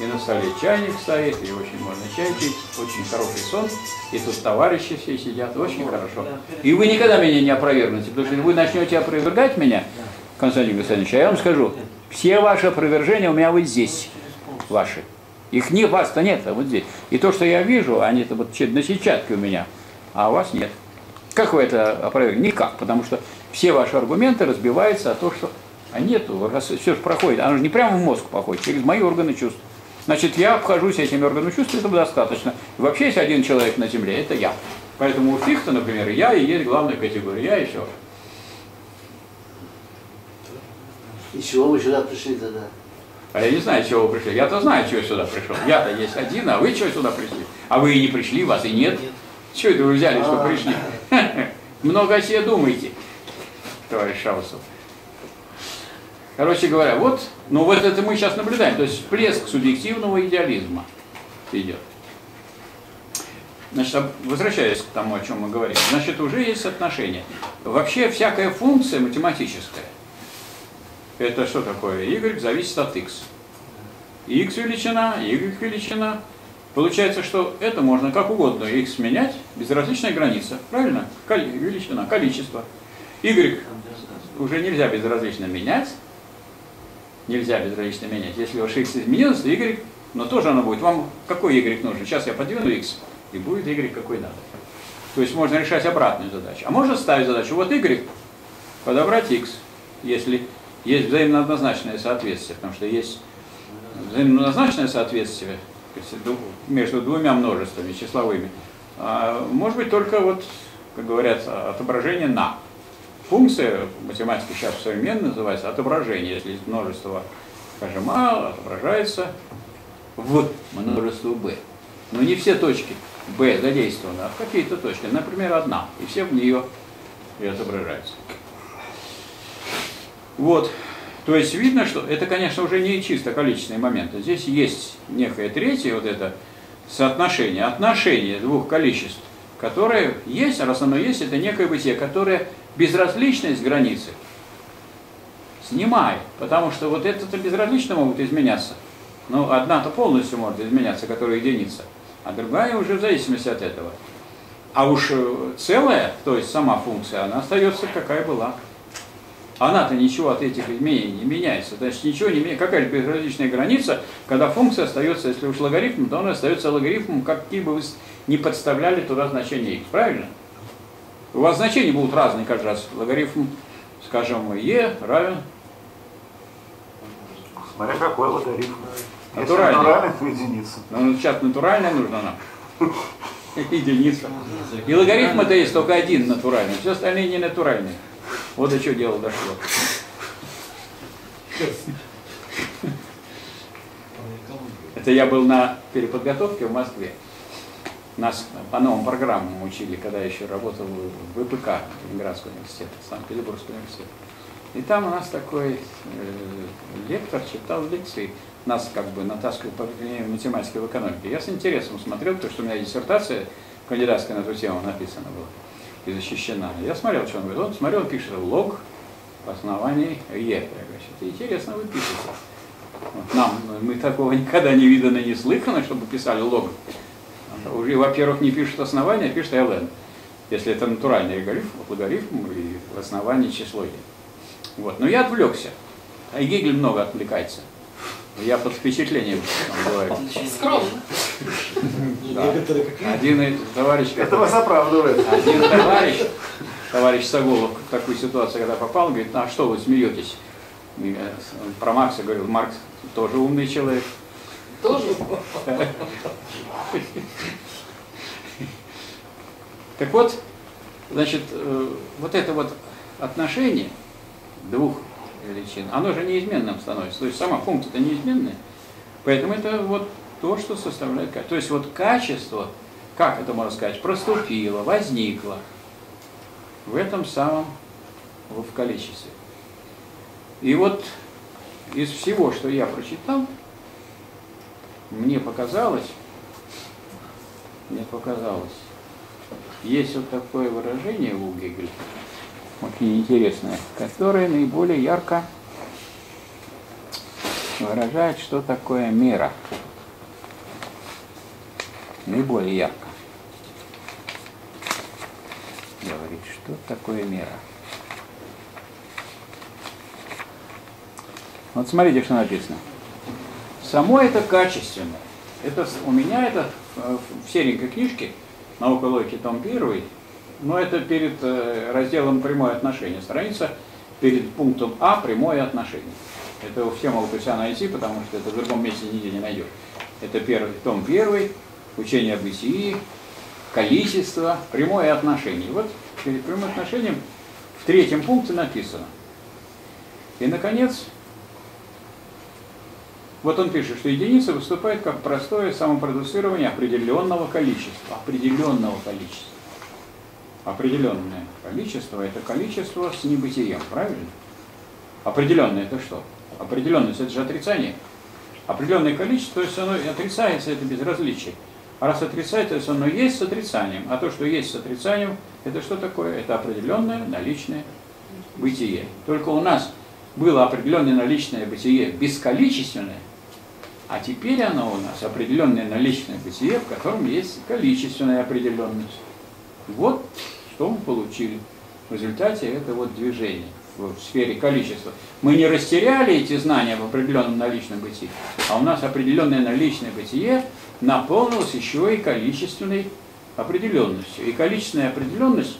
И на столе чайник стоит, и очень можно чай пить, очень хороший сон, и тут товарищи все сидят, очень хорошо. И вы никогда меня не опровергнете, потому что вы начнете опровергать меня, Константин Константинович, а я вам скажу, все ваши опровержения у меня вот здесь, ваши. Их не вас-то нет, а вот здесь. И то, что я вижу, они-то вот на сетчатке у меня, а у вас нет. Как вы это опровергнете? Никак, потому что все ваши аргументы разбиваются о том, что нету, все же проходит, оно же не прямо в мозг проходит, через мои органы чувств. Значит, я обхожусь этими органами чувств, этого достаточно. И вообще есть один человек на земле, это я. Поэтому у Фихта, например, я и есть главная категория, я и все. И чего вы сюда пришли тогда? А я не знаю, чего вы пришли. Я-то знаю, чего я сюда пришел. Я-то есть один, а вы чего сюда пришли? А вы и не пришли, вас и нет. Чего это вы взяли, что пришли? Много о себе думаете, товарищ Шаусов. Короче говоря, вот, ну вот это мы сейчас наблюдаем, то есть всплеск субъективного идеализма идет. Значит, возвращаясь к тому, о чем мы говорим, значит, уже есть отношения. Вообще всякая функция математическая, это что такое? Y зависит от X. X величина, Y величина. Получается, что это можно как угодно X менять, безразличная граница, правильно? Величина, количество. Y уже нельзя безразлично менять. Нельзя безразлично менять. Если ваш x изменилось, то y, но тоже оно будет. Вам какой y нужен? Сейчас я подвину x, и будет y какой надо. То есть можно решать обратную задачу. А можно ставить задачу, вот y, подобрать x, если есть взаимно однозначное соответствие. Потому что есть взаимно однозначное соответствие между двумя множествами числовыми. Может быть только, вот, как говорят, отображение на. Функция в математике сейчас современно называется отображение. Если есть множество, скажем, А, отображается в множество Б. Но не все точки Б задействованы, а какие-то точки, например, одна, и все в нее и отображаются. Вот. То есть видно, что это, конечно, уже не чисто количественные моменты. Здесь есть некое третье вот это соотношение, отношение двух количеств, которые есть, а раз оно есть, это некое бытие, которое безразличность границы снимает, потому что вот это-то безразлично могут изменяться. Ну, одна-то полностью может изменяться, которая единица, а другая уже в зависимости от этого. А уж целая, то есть сама функция, она остается какая была. Она-то ничего от этих изменений не меняется. То есть ничего не меняется. Какая же безразличная граница, когда функция остается, если уж логарифм, то она остается логарифмом, какие бы вы не подставляли туда значение x, правильно? У вас значения будут разные каждый раз. Логарифм, скажем, e равен. Смотря какой логарифм. Натуральный. Если натуральный, то единица. Ну, сейчас натуральная нужна нам. Единица. И логарифм это есть только один натуральный. Все остальные не натуральные. Вот до чего дело дошло. Это я был на переподготовке в Москве. Нас по новым программам учили, когда я еще работал в ВПК Ленинградского университета, Санкт-Петербургского университета. И там у нас такой лектор читал лекции. Нас как бы натаскивали по математике в экономике. Я с интересом смотрел, потому что у меня диссертация кандидатская на эту тему написана была и защищена. Я смотрел, что он говорит. Он смотрел, пишет лог по основанию Е. Это интересно вы пишете. Вот нам, мы такого никогда не видано, не слыхано, чтобы писали лог. Уже, во-первых, не пишут основания, а пишут ЛН. Если это натуральный логарифм и основание число Е. Вот. Но я отвлекся. А Гегель много отвлекается. Я под впечатлением бывает. Скромно. Да. Один товарищ... Это вас оправдывает. Один товарищ Соголов, в такую ситуацию, когда попал, говорит, а что вы смеетесь? Я про Маркса говорил, Маркс тоже умный человек. Тоже? Так вот, значит, вот это вот отношение двух величин, оно же неизменным становится. То есть сама функция-то неизменная. Поэтому это вот то, что составляет качество. То есть вот качество, как это можно сказать, проступило, возникло в этом самом, в количестве. И вот из всего, что я прочитал, мне показалось, есть вот такое выражение у Гегеля, очень интересное, которое наиболее ярко выражает, что такое мера. Наиболее ярко говорит, что такое мера. Вот смотрите, что написано. Само это качественно. Это, у меня это в серенькой книжке «Наука логики», том 1, но это перед разделом «Прямое отношение». Страница перед пунктом А «Прямое отношение». Это все могут у себя найти, потому что это в другом месте нигде не найдешь. Это первый, том 1, «Учение об бытии», «Количество», «Прямое отношение». Вот перед прямым отношением в 3-м пункте написано. И, наконец... Вот он пишет, что единица выступает как простое самопродуцирование определенного количества. Определенного количества. Определенное количество – это количество с небытием, правильно? Определенное – это что? Определенность – это же отрицание. Определенное количество, то есть оно отрицается, это безразличие. А раз отрицается, то есть оно есть с отрицанием. А то, что есть с отрицанием, это что такое? Это определенное наличное бытие. Только у нас было определенное наличное бытие бесколичественное, а теперь оно у нас определенное наличное бытие, в котором есть количественная определенность. Вот что мы получили в результате этого вот движения в сфере количества. Мы не растеряли эти знания в определенном наличном бытии, а у нас определенное наличное бытие наполнилось еще и количественной определенностью. И количественная определенность,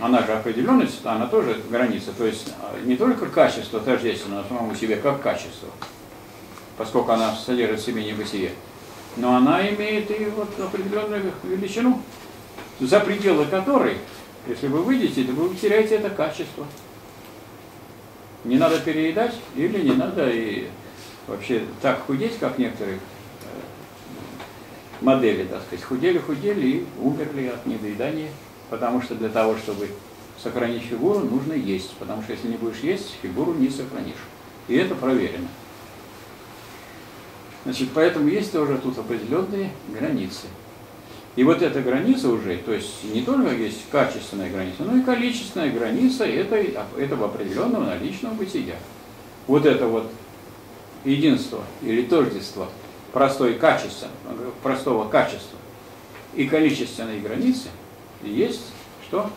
она же определенность, она тоже граница. То есть не только качество тождественно самому себе, как качество, поскольку она содержит в себе небытие, но она имеет и вот определенную величину, за пределы которой, если вы выйдете, то вы теряете это качество. Не надо переедать или не надо и вообще так худеть, как некоторые модели, так сказать, худели-худели и умерли от недоедания. Потому что для того, чтобы сохранить фигуру, нужно есть. Потому что если не будешь есть, фигуру не сохранишь. И это проверено. Значит, поэтому есть тоже тут определенные границы. И вот эта граница уже, то есть не только есть качественная граница, но и количественная граница этого определенного наличного бытия. Вот это вот единство или тождество простого качества и количественной границы, есть что?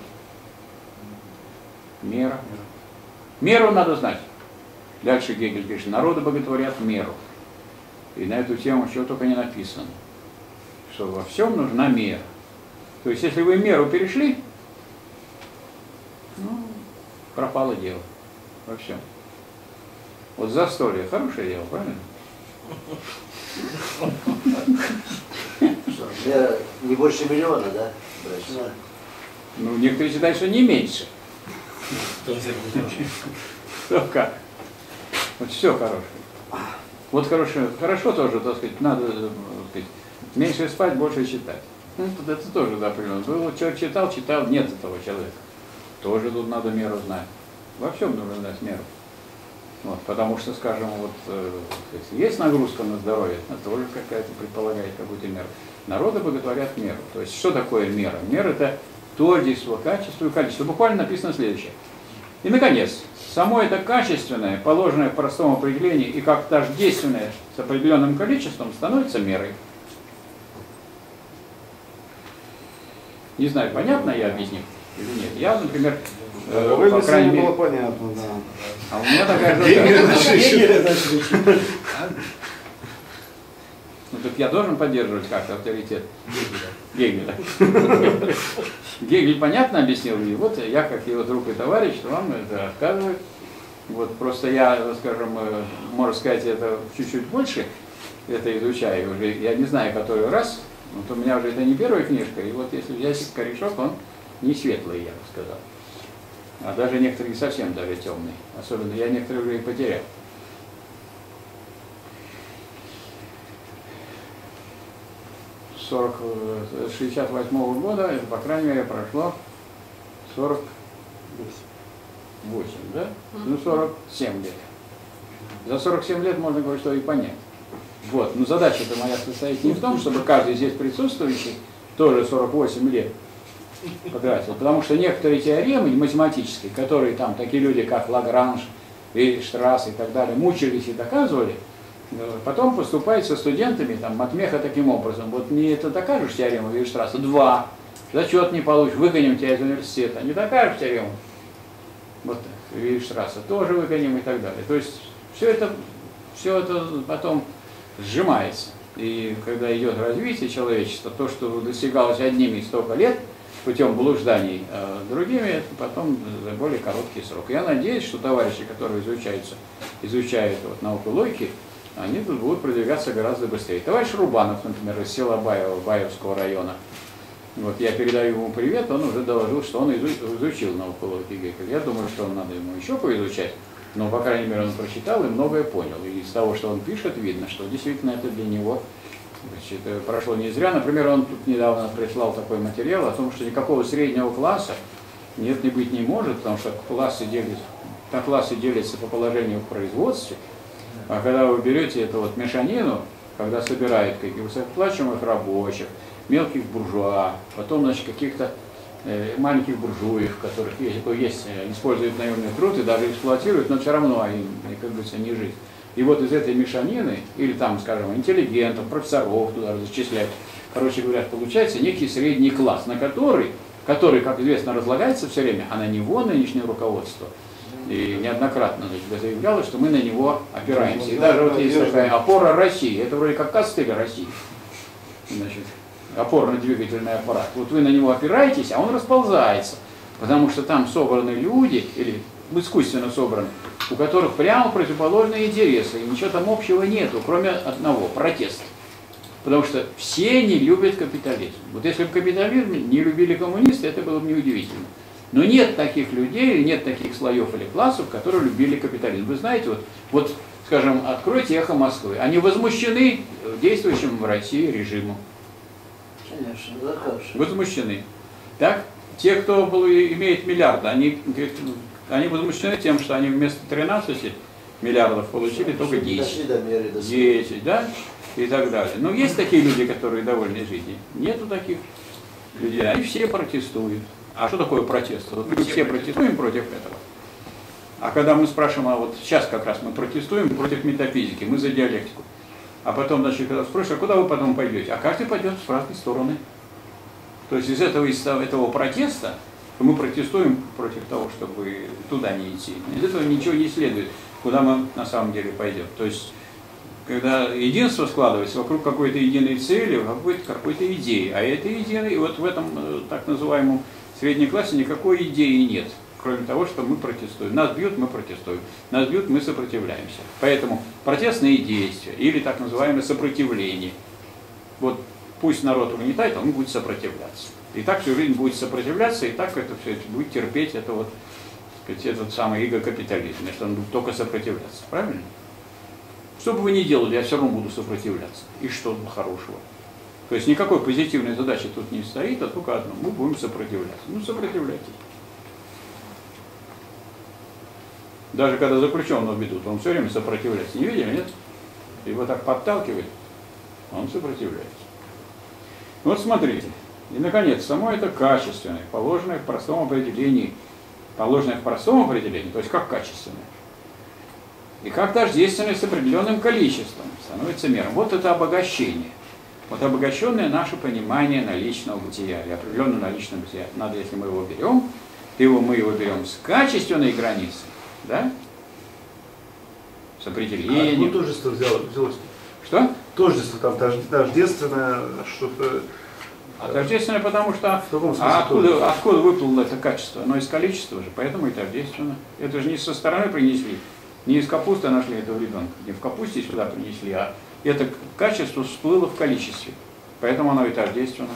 Мера. Меру надо знать. Дальше Гегель пишет, народы боготворят меру. И на эту тему чего только не написано. Что во всем нужна мера. То есть, если вы меру перешли, ну, пропало дело. Во всем. Вот застолье хорошее дело, правильно? Для не больше миллиона, да? Да. Ну, некоторые считают, что не меньше. Что как? Вот все хорошее. Вот хорошо тоже, так сказать, надо, так сказать, меньше спать, больше читать. Ну, это тоже, да, примерно. Было, человек читал, нет этого человека. Тоже тут надо меру знать. Во всем нужно знать меру. Вот, потому что, скажем, вот, есть нагрузка на здоровье, это тоже какая-то предполагает какую-то меру. Народы боготворят меру. То есть, что такое мера? Мера – это тождество, качество и количество. Буквально написано следующее. И, наконец, само это качественное, положенное в простом определении и как тождественное с определенным количеством, становится мерой. Не знаю, понятно я объяснил или нет. Я, например, по крайней мере... было понятно, да. А у меня такая задача. Ну так я должен поддерживать как-то авторитет Гегеля. Гегель понятно объяснил мне, вот я, как его друг и товарищ, вам это рассказываю. Вот просто я, скажем, можно сказать, это чуть-чуть больше, это изучаю уже, я не знаю, который раз. Вот у меня уже это не первая книжка, и вот если взять корешок, он не светлый, я бы сказал. А даже некоторые совсем даже темные. Особенно я некоторые уже и потерял. С 68-го года, по крайней мере, прошло 48, да? Ну, 47 лет. За 47 лет можно кое-что и понять. Вот. Но задача-то моя состоит не в том, чтобы каждый здесь присутствующий тоже 48 лет потратил. Потому что некоторые теоремы математические, которые там такие люди, как Лагранж и Штрасс и так далее, мучились и доказывали, потом поступают со студентами там, матмеха таким образом. Вот не это докажешь теорему и Штрасса, 2, зачет не получишь, выгоним тебя из университета. Не докажешь теорему, вот и Штрасса тоже выгоним и так далее. То есть все это потом сжимается. И когда идет развитие человечества, то, что достигалось одними столько лет, путем блужданий, а другими, это потом за более короткий срок. Я надеюсь, что товарищи, которые изучают вот, науку логики, они тут будут продвигаться гораздо быстрее. Товарищ Рубанов, например, из села Баева, Баевского района, вот я передаю ему привет, он уже доложил, что он изучил науку логики. Я думаю, что надо ему еще поизучать. Но, по крайней мере, он прочитал и многое понял. И из того, что он пишет, видно, что действительно это для него, значит, прошло не зря. Например, он тут недавно прислал такой материал о том, что никакого среднего класса нет, не быть не может, потому что классы делятся по положению в производстве. А когда вы берете эту вот мешанину, когда собирают каких-то высокоплачиваемых рабочих, мелких буржуа, потом, значит, каких-то маленьких буржуев, которых есть, используют наемный труд и даже эксплуатируют, но все равно им, как говорится, не жить. И вот из этой мешанины, или там, скажем, интеллигентов, профессоров туда зачисляют, короче говоря, получается некий средний класс, на который, как известно, разлагается все время, а на него нынешнее руководство, и неоднократно заявлялось, что мы на него опираемся. И даже вот есть такая опора России, это вроде как костыль России. Значит, опорно-двигательный аппарат. Вот вы на него опираетесь, а он расползается, потому что там собраны люди, или искусственно собраны, у которых прямо противоположные интересы, и ничего там общего нету, кроме одного – протеста. Потому что все не любят капитализм. Вот если бы капитализм не любили коммунисты, это было бы неудивительно. Но нет таких людей, нет таких слоев или классов, которые любили капитализм. Вы знаете, вот скажем, откройте «Эхо Москвы». Они возмущены действующим в России режимом. Возмущены. Так, те, кто имеет миллиарды, они возмущены тем, что они вместо 13 миллиардов получили только 10, да, и так далее. Но есть такие люди, которые довольны жизнью? Нету таких людей. Они все протестуют. А что такое протест? Вот мы все протестуем против этого. А когда мы спрашиваем, а вот сейчас как раз мы протестуем против метафизики, мы за диалектику. А потом, значит, когда спрашивают, а куда вы потом пойдете? А каждый пойдет с разной стороны. То есть из этого протеста мы протестуем против того, чтобы туда не идти. Из этого ничего не следует, куда мы на самом деле пойдем. То есть, когда единство складывается вокруг какой-то единой цели, какой-то идеи. А этой единой, вот в этом так называемом среднем классе никакой идеи нет. Кроме того, что мы протестуем. Нас бьют, мы протестуем. Нас бьют, мы сопротивляемся. Поэтому протестные действия или так называемое сопротивление. Вот пусть народ угнетает, он будет сопротивляться. И так всю жизнь будет сопротивляться, и так это все будет терпеть это вот, так сказать, этот самый эго-капитализм, если он будет только сопротивляться. Правильно? Что бы вы ни делали, я все равно буду сопротивляться. И что хорошего? То есть никакой позитивной задачи тут не стоит, а только одно. Мы будем сопротивляться. Ну, сопротивляйтесь. Даже когда заключенного ведут, он все время сопротивляется. Не видели, нет? Его так подталкивает, он сопротивляется. Вот смотрите. И, наконец, само это качественное, положенное в простом определении. Положенное в простом определении, то есть как качественное. И как тождественное с определенным количеством становится мером. Вот это обогащение. Вот обогащенное наше понимание наличного бытия. И определенного наличного бытия. Надо, если мы его берем, мы его берем с качественной границы, да? С определением. А тождество взялось. Что? Тождество там тождественное, что-то. А тождественное, потому что откуда выплыло это качество? Оно из количества же, поэтому и тождественно. Это же не со стороны принесли, не из капусты нашли этого ребенка, не в капусте сюда принесли, а это качество всплыло в количестве. Поэтому оно и тождественно.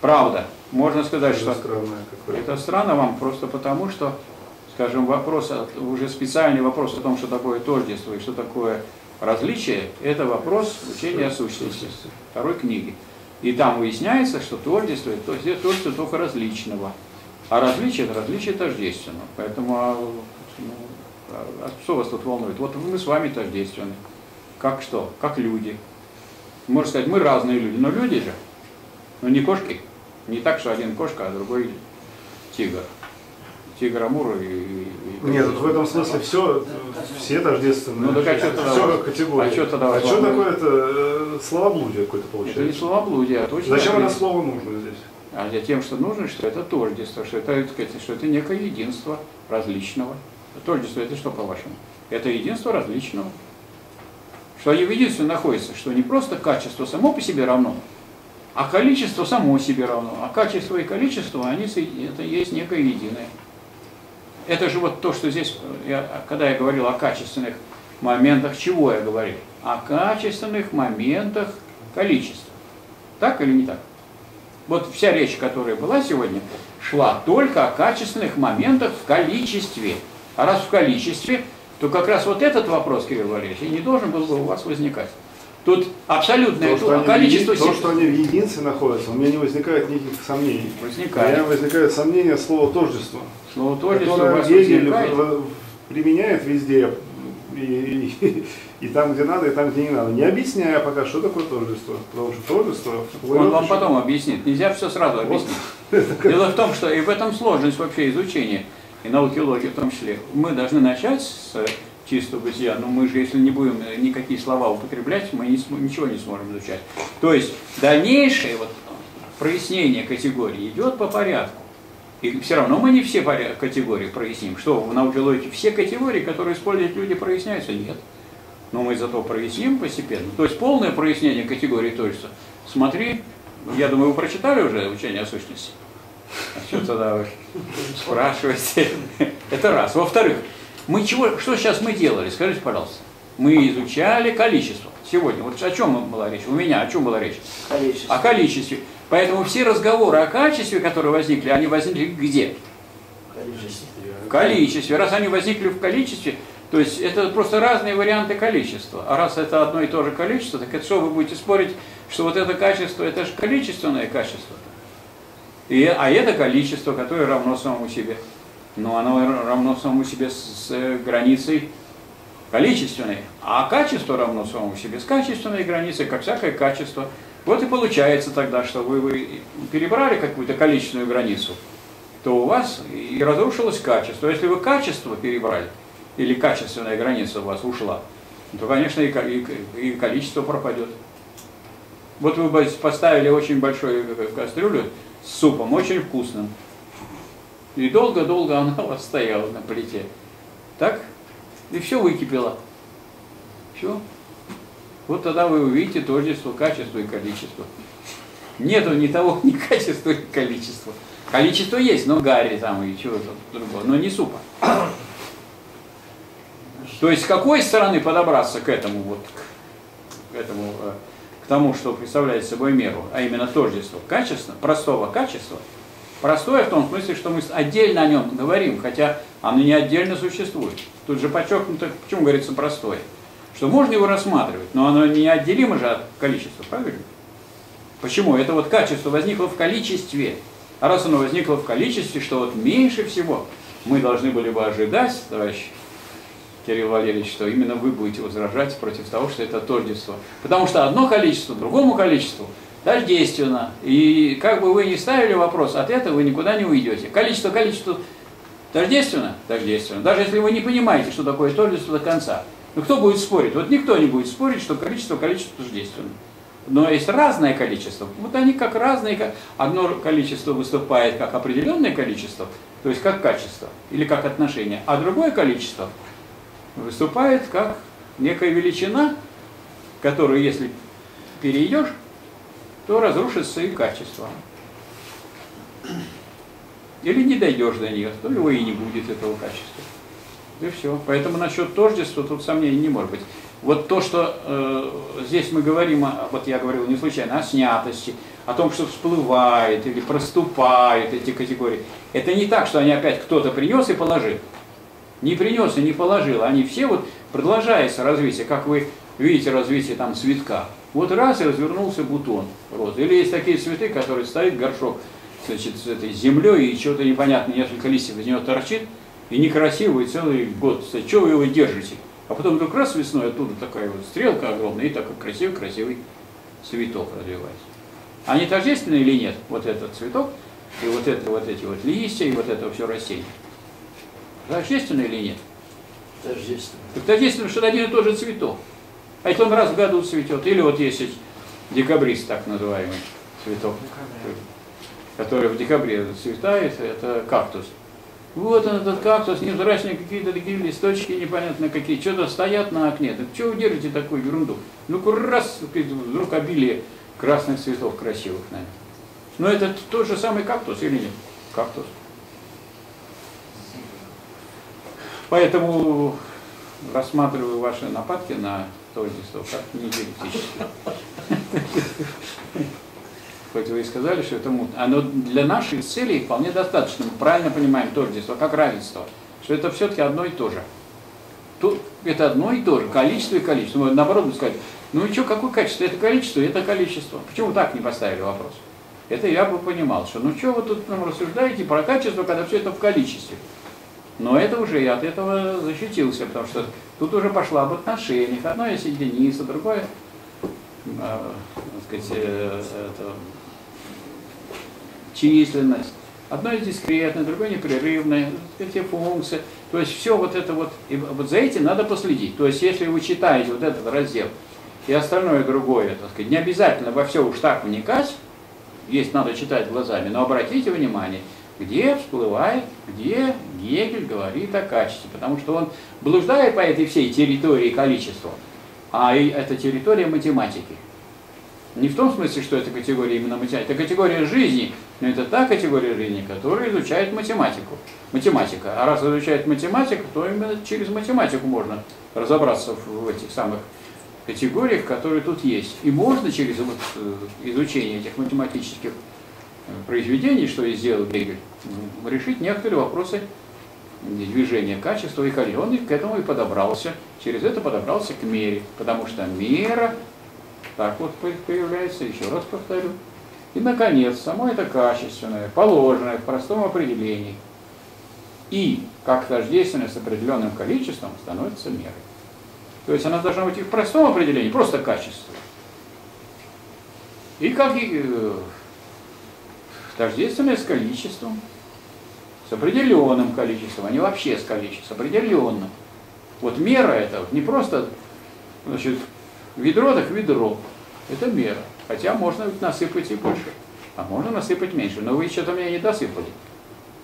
Правда, можно сказать, что это странно вам просто потому, что, скажем, вопрос, уже специальный вопрос о том, что такое тождество и что такое различие, это вопрос учения о сущности, второй книги. И там выясняется, что тождество – это тождество только различного. А различие – это различие тождественного. Поэтому, ну, что вас тут волнует? Вот мы с вами тождественны. Как что? Как люди. Можно сказать, мы разные люди. Но люди же, ну не кошки. Не так, что один кошка, а другой тигр. Тигр Амур и нет, в этом смысле все тождественные. Ну, так, а что такое это словоблудие какое-то получается? Это не словоблудие, а точно. Зачем это слово нужно здесь? А для тем, что нужно, что это тождество, что это некое единство различного. Тождество это что, по-вашему? Это единство различного. Что в единстве находится, что не просто качество само по себе равно, а количество само себе равно. А качество и количество, они это есть некое единое. Это же вот то, что здесь, когда я говорил о качественных моментах, чего я говорил? О качественных моментах количества. Так или не так? Вот вся речь, которая была сегодня, шла только о качественных моментах в количестве. А раз в количестве, то как раз вот этот вопрос, Кирилл Валерьевич, не должен был бы у вас возникать. Тут абсолютное количество... То, что они в единстве находятся, у меня не возникает никаких сомнений. Возникает. У меня возникают сомнения слова тождество. Слово тождество применяет везде, и там, где надо, и там, где не надо. Не объясняя пока, что такое тождество. Потому что тождество... Он вам потом объяснит. Нельзя все сразу объяснить. Дело в том, что и в этом сложность вообще изучения, и науки логики в том числе. Мы должны начать с... чисто бытия, но мы же, если не будем никакие слова употреблять, мы ничего не сможем изучать. То есть дальнейшее вот прояснение категории идет по порядку. И все равно мы не все категории проясним. Что в науке логики все категории, которые используют люди, проясняются? Нет. Но мы зато проясним постепенно. То есть полное прояснение категории тождества. Смотри, я думаю, вы прочитали уже учение о сущности. А что тогда вы спрашиваете? Это раз. Во-вторых, что сейчас мы делали? Скажите, пожалуйста. Мы изучали количество. Сегодня. Вот о чем была речь? У меня о чем была речь? Количество. О количестве. Поэтому все разговоры о качестве, которые возникли, они возникли где? В количестве. Раз они возникли в количестве, то есть это просто разные варианты количества. А раз это одно и то же количество, так это что вы будете спорить, что вот это качество, это же количественное качество. А это количество, которое равно самому себе. Но оно равно самому себе с границей количественной. А качество равно самому себе с качественной границей, как всякое качество. Вот и получается тогда, что вы перебрали какую-то количественную границу, то у вас и разрушилось качество. Если вы качество перебрали, или качественная граница у вас ушла, то, конечно, и количество пропадет. Вот вы поставили очень большую кастрюлю с супом, очень вкусным. И долго-долго она у вас стояла на плите. Так? И все выкипело. Все. Вот тогда вы увидите тождество, качество и количество. Нету ни того, ни качества, ни количества. Количество есть, но гари там и чего-то другого, но не супа. То есть с какой стороны подобраться к этому, вот, к тому, что представляет собой меру, а именно тождество качества, простого качества. Простое в том смысле, что мы отдельно о нем говорим, хотя оно не отдельно существует. Тут же подчеркнуто, почему говорится простое. что можно его рассматривать, но оно неотделимо же от количества, правильно? Почему? Это вот качество возникло в количестве. А раз оно возникло в количестве, что вот меньше всего мы должны были бы ожидать, товарищ Кирилл Валерьевич, что именно вы будете возражать против того, что это тождество. Потому что одно количество другому количеству тождественно. И как бы вы ни ставили вопрос, от этого вы никуда не уйдете. Количество количеству тождественно? Тождественно. Даже если вы не понимаете, что такое тождество до конца. Но кто будет спорить? Вот никто не будет спорить, что количество количеству тождественно. Но есть разное количество. Вот они как разные. Одно количество выступает как определенное количество, то есть как качество или как отношение. А другое количество выступает как некая величина, которую, если перейдешь, то разрушится и качество. Или не дойдешь до нее, то его и не будет, этого качества. И все. Поэтому насчет тождества тут сомнений не может быть. Вот то, что здесь мы говорим, вот я говорил не случайно, о снятости, о том, что всплывает или проступает эти категории. Это не так, что они опять кто-то принес и положил. Не принес и не положил. Они все вот продолжается развитие, как вы видите развитие там цветка. Вот раз и развернулся бутон розы. Или есть такие цветы, которые стоит горшок, значит, с этой землей, и что-то непонятное, несколько листьев из него торчит, и некрасивый целый год. Что вы его держите? А потом вдруг раз весной оттуда такая вот стрелка огромная, и такой красивый-красивый цветок развивается. Они тождественны или нет? Вот этот цветок, и вот, это, вот эти вот листья, и вот это все растение. Тождественно или нет? Тождественно. Так тождественно, что один и тот же цветок. А если он раз в году цветет, или вот есть декабрист, так называемый цветок, который в декабре цветает, это кактус. Вот он, этот кактус, невзрачные какие-то такие листочки, непонятно какие, что-то стоят на окне. Так чего вы держите такую ерунду? Ну-ка раз, вдруг обилие красных цветов красивых, наверное. Но это тот же самый кактус или нет? Кактус. Поэтому рассматриваю ваши нападки на тождество как не теоретически. Хоть вы и сказали, что это мутно. Оно для наших целей вполне достаточно. Мы правильно понимаем тождество как равенство. Что это все-таки одно и то же. Тут это одно и то же. Количество и количество. Мы наоборот будем сказать, ну и что, какое качество? Это количество и это количество. Почему так не поставили вопрос? Это я бы понимал, что ну что вы тут нам рассуждаете про качество, когда все это в количестве. Но это уже я от этого защитился, потому что тут уже пошло об отношениях. Одно есть единица, другое, так сказать, это численность. Одно из дискретное, другое непрерывное, эти функции. То есть все вот это вот, и вот за этим надо последить. То есть если вы читаете вот этот раздел и остальное другое, так сказать, не обязательно во все уж так вникать, есть надо читать глазами, но обратите внимание, где всплывает, где Гегель говорит о качестве. Потому что он блуждает по этой всей территории количества, а это территория математики. Не в том смысле, что это категория именно математики, это категория жизни, но это та категория жизни, которая изучает математику. Математика. А раз изучает математику, то именно через математику можно разобраться в этих самых категориях, которые тут есть. И можно через вот изучение этих математических произведений, что и сделал Гегель, решить некоторые вопросы движения качества и количества. Он к этому и подобрался, через это подобрался к мере, потому что мера так вот появляется, еще раз повторю. И, наконец, само это качественное, положенное в простом определении. И, как тождественное с определенным количеством, становится мерой. То есть она должна быть и в простом определении, просто качество. И как и тождественное с количеством, с определенным количеством, а не вообще с количеством, с определенным. Вот мера это не просто, значит, ведро так ведро. Это мера. Хотя можно насыпать и больше, а можно насыпать меньше. Но вы что-то меня не досыпали.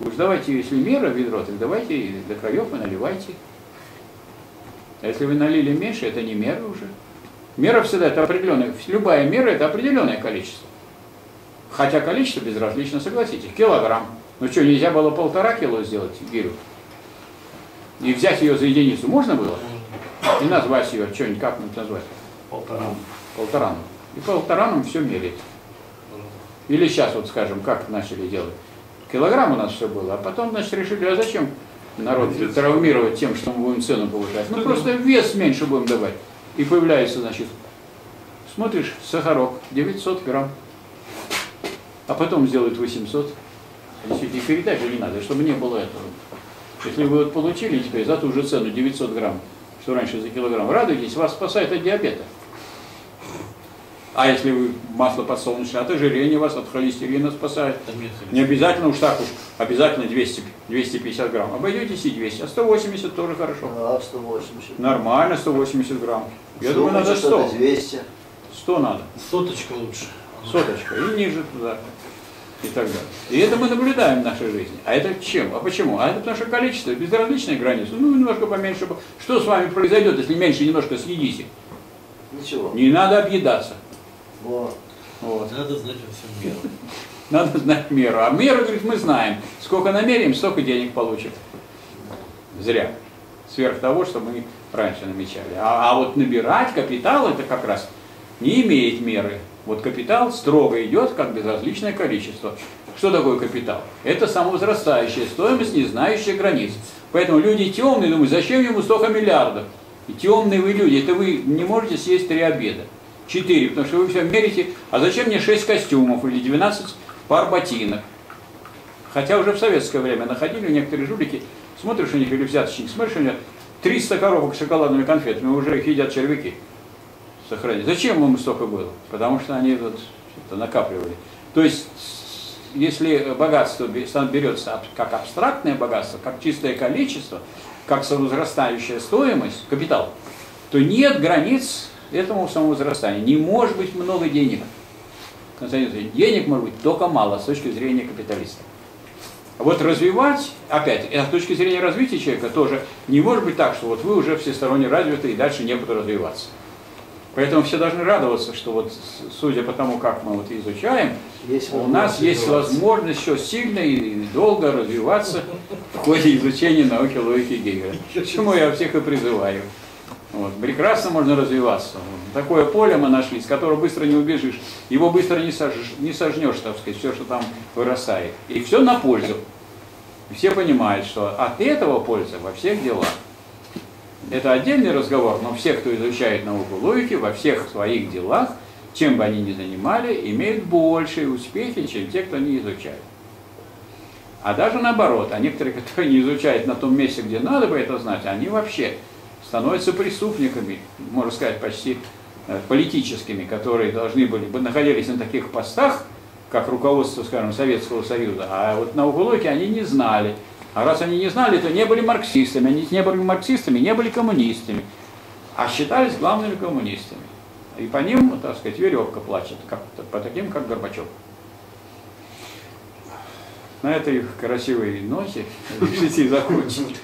Уж давайте, если мера ведро, так давайте до краев и наливайте. А если вы налили меньше, это не мера уже. Мера всегда это определенная, любая мера это определенное количество. Хотя количество безразлично, согласитесь. Килограмм. Ну что, нельзя было 1,5 кило сделать гирю? И взять ее за единицу можно было? И назвать ее, что-нибудь как-нибудь назвать? Полтораном. Полтораном. И полтораном все мерить. Или сейчас вот скажем, как начали делать. Килограмм у нас все было, а потом, значит, решили, а зачем народ травмировать тем, что мы будем цену повышать? Ну просто вес меньше будем давать. И появляется, значит, смотришь, сахарок 900 грамм, а потом сделают 800. И передачу не надо, чтобы не было этого. Если вы вот получили теперь за ту же цену 900 грамм, что раньше за килограмм, радуйтесь, вас спасает от диабета. А если вы масло подсолнечное, от ожирения вас, от холестерина спасает. Не обязательно уж так уж, обязательно 200-250 грамм. Обойдетесь и 200, а 180 тоже хорошо. А 180. Нормально 180 грамм. Я думаю, надо 100. 200. 100 надо. Соточка лучше. Соточка и ниже туда. И так далее. И это мы наблюдаем в нашей жизни. А это чем? А почему? А это потому что количество, безразличные границы. Ну, немножко поменьше. Что с вами произойдет, если меньше немножко съедите? Ничего. Не надо объедаться. Вот. Вот. Надо знать всю меру. Надо знать меру. А меру, говорит, мы знаем. Сколько намерим, столько денег получим. Зря. Сверх того, что мы раньше намечали. А вот набирать капитал, это как раз не имеет меры. Вот капитал строго идет как безразличное количество. Что такое капитал? Это самовозрастающая стоимость, не знающая границ. Поэтому люди темные думают, зачем ему столько миллиардов? И темные вы люди, это вы не можете съесть 3 обеда. 4, потому что вы все мерите, а зачем мне 6 костюмов или 12 пар ботинок? Хотя уже в советское время находили некоторые жулики, смотришь у них или взяточник, смотришь у них 300 коробок с шоколадными конфетами, уже их едят червяки. Сохранить. Зачем им столько было? Потому что они вот накапливали. То есть, если богатство берется как абстрактное богатство, как чистое количество, как самовозрастающая стоимость, капитал, то нет границ этому самовозрастанию. Не может быть много денег. Константин, денег может быть только мало с точки зрения капиталиста. А вот развивать, опять, с точки зрения развития человека тоже не может быть так, что вот вы уже всесторонне развиты и дальше не будут развиваться. Поэтому все должны радоваться, что вот, судя по тому, как мы вот изучаем, у нас есть возможность еще сильно и долго развиваться в ходе изучения науки логики Гегеля. Почему я всех и призываю. Вот. Прекрасно можно развиваться. Такое поле мы нашли, с которого быстро не убежишь. Его быстро не сожнешь, так сказать, все, что там вырастает. И все на пользу. И все понимают, что от этого польза во всех делах. Это отдельный разговор, но все, кто изучает науку логики, во всех своих делах, чем бы они ни занимали, имеют большие успехи, чем те, кто не изучает. А даже наоборот, а некоторые, которые не изучают на том месте, где надо бы это знать, они вообще становятся преступниками, можно сказать, почти политическими, которые должны были бы находились на таких постах, как руководство, скажем, Советского Союза, а вот науку логики они не знали. А раз они не знали, то не были марксистами. Они не были марксистами, не были коммунистами. А считались главными коммунистами. И по ним, так сказать, веревка плачет. По таким, как Горбачев. На этой красивой ноте решите закончить.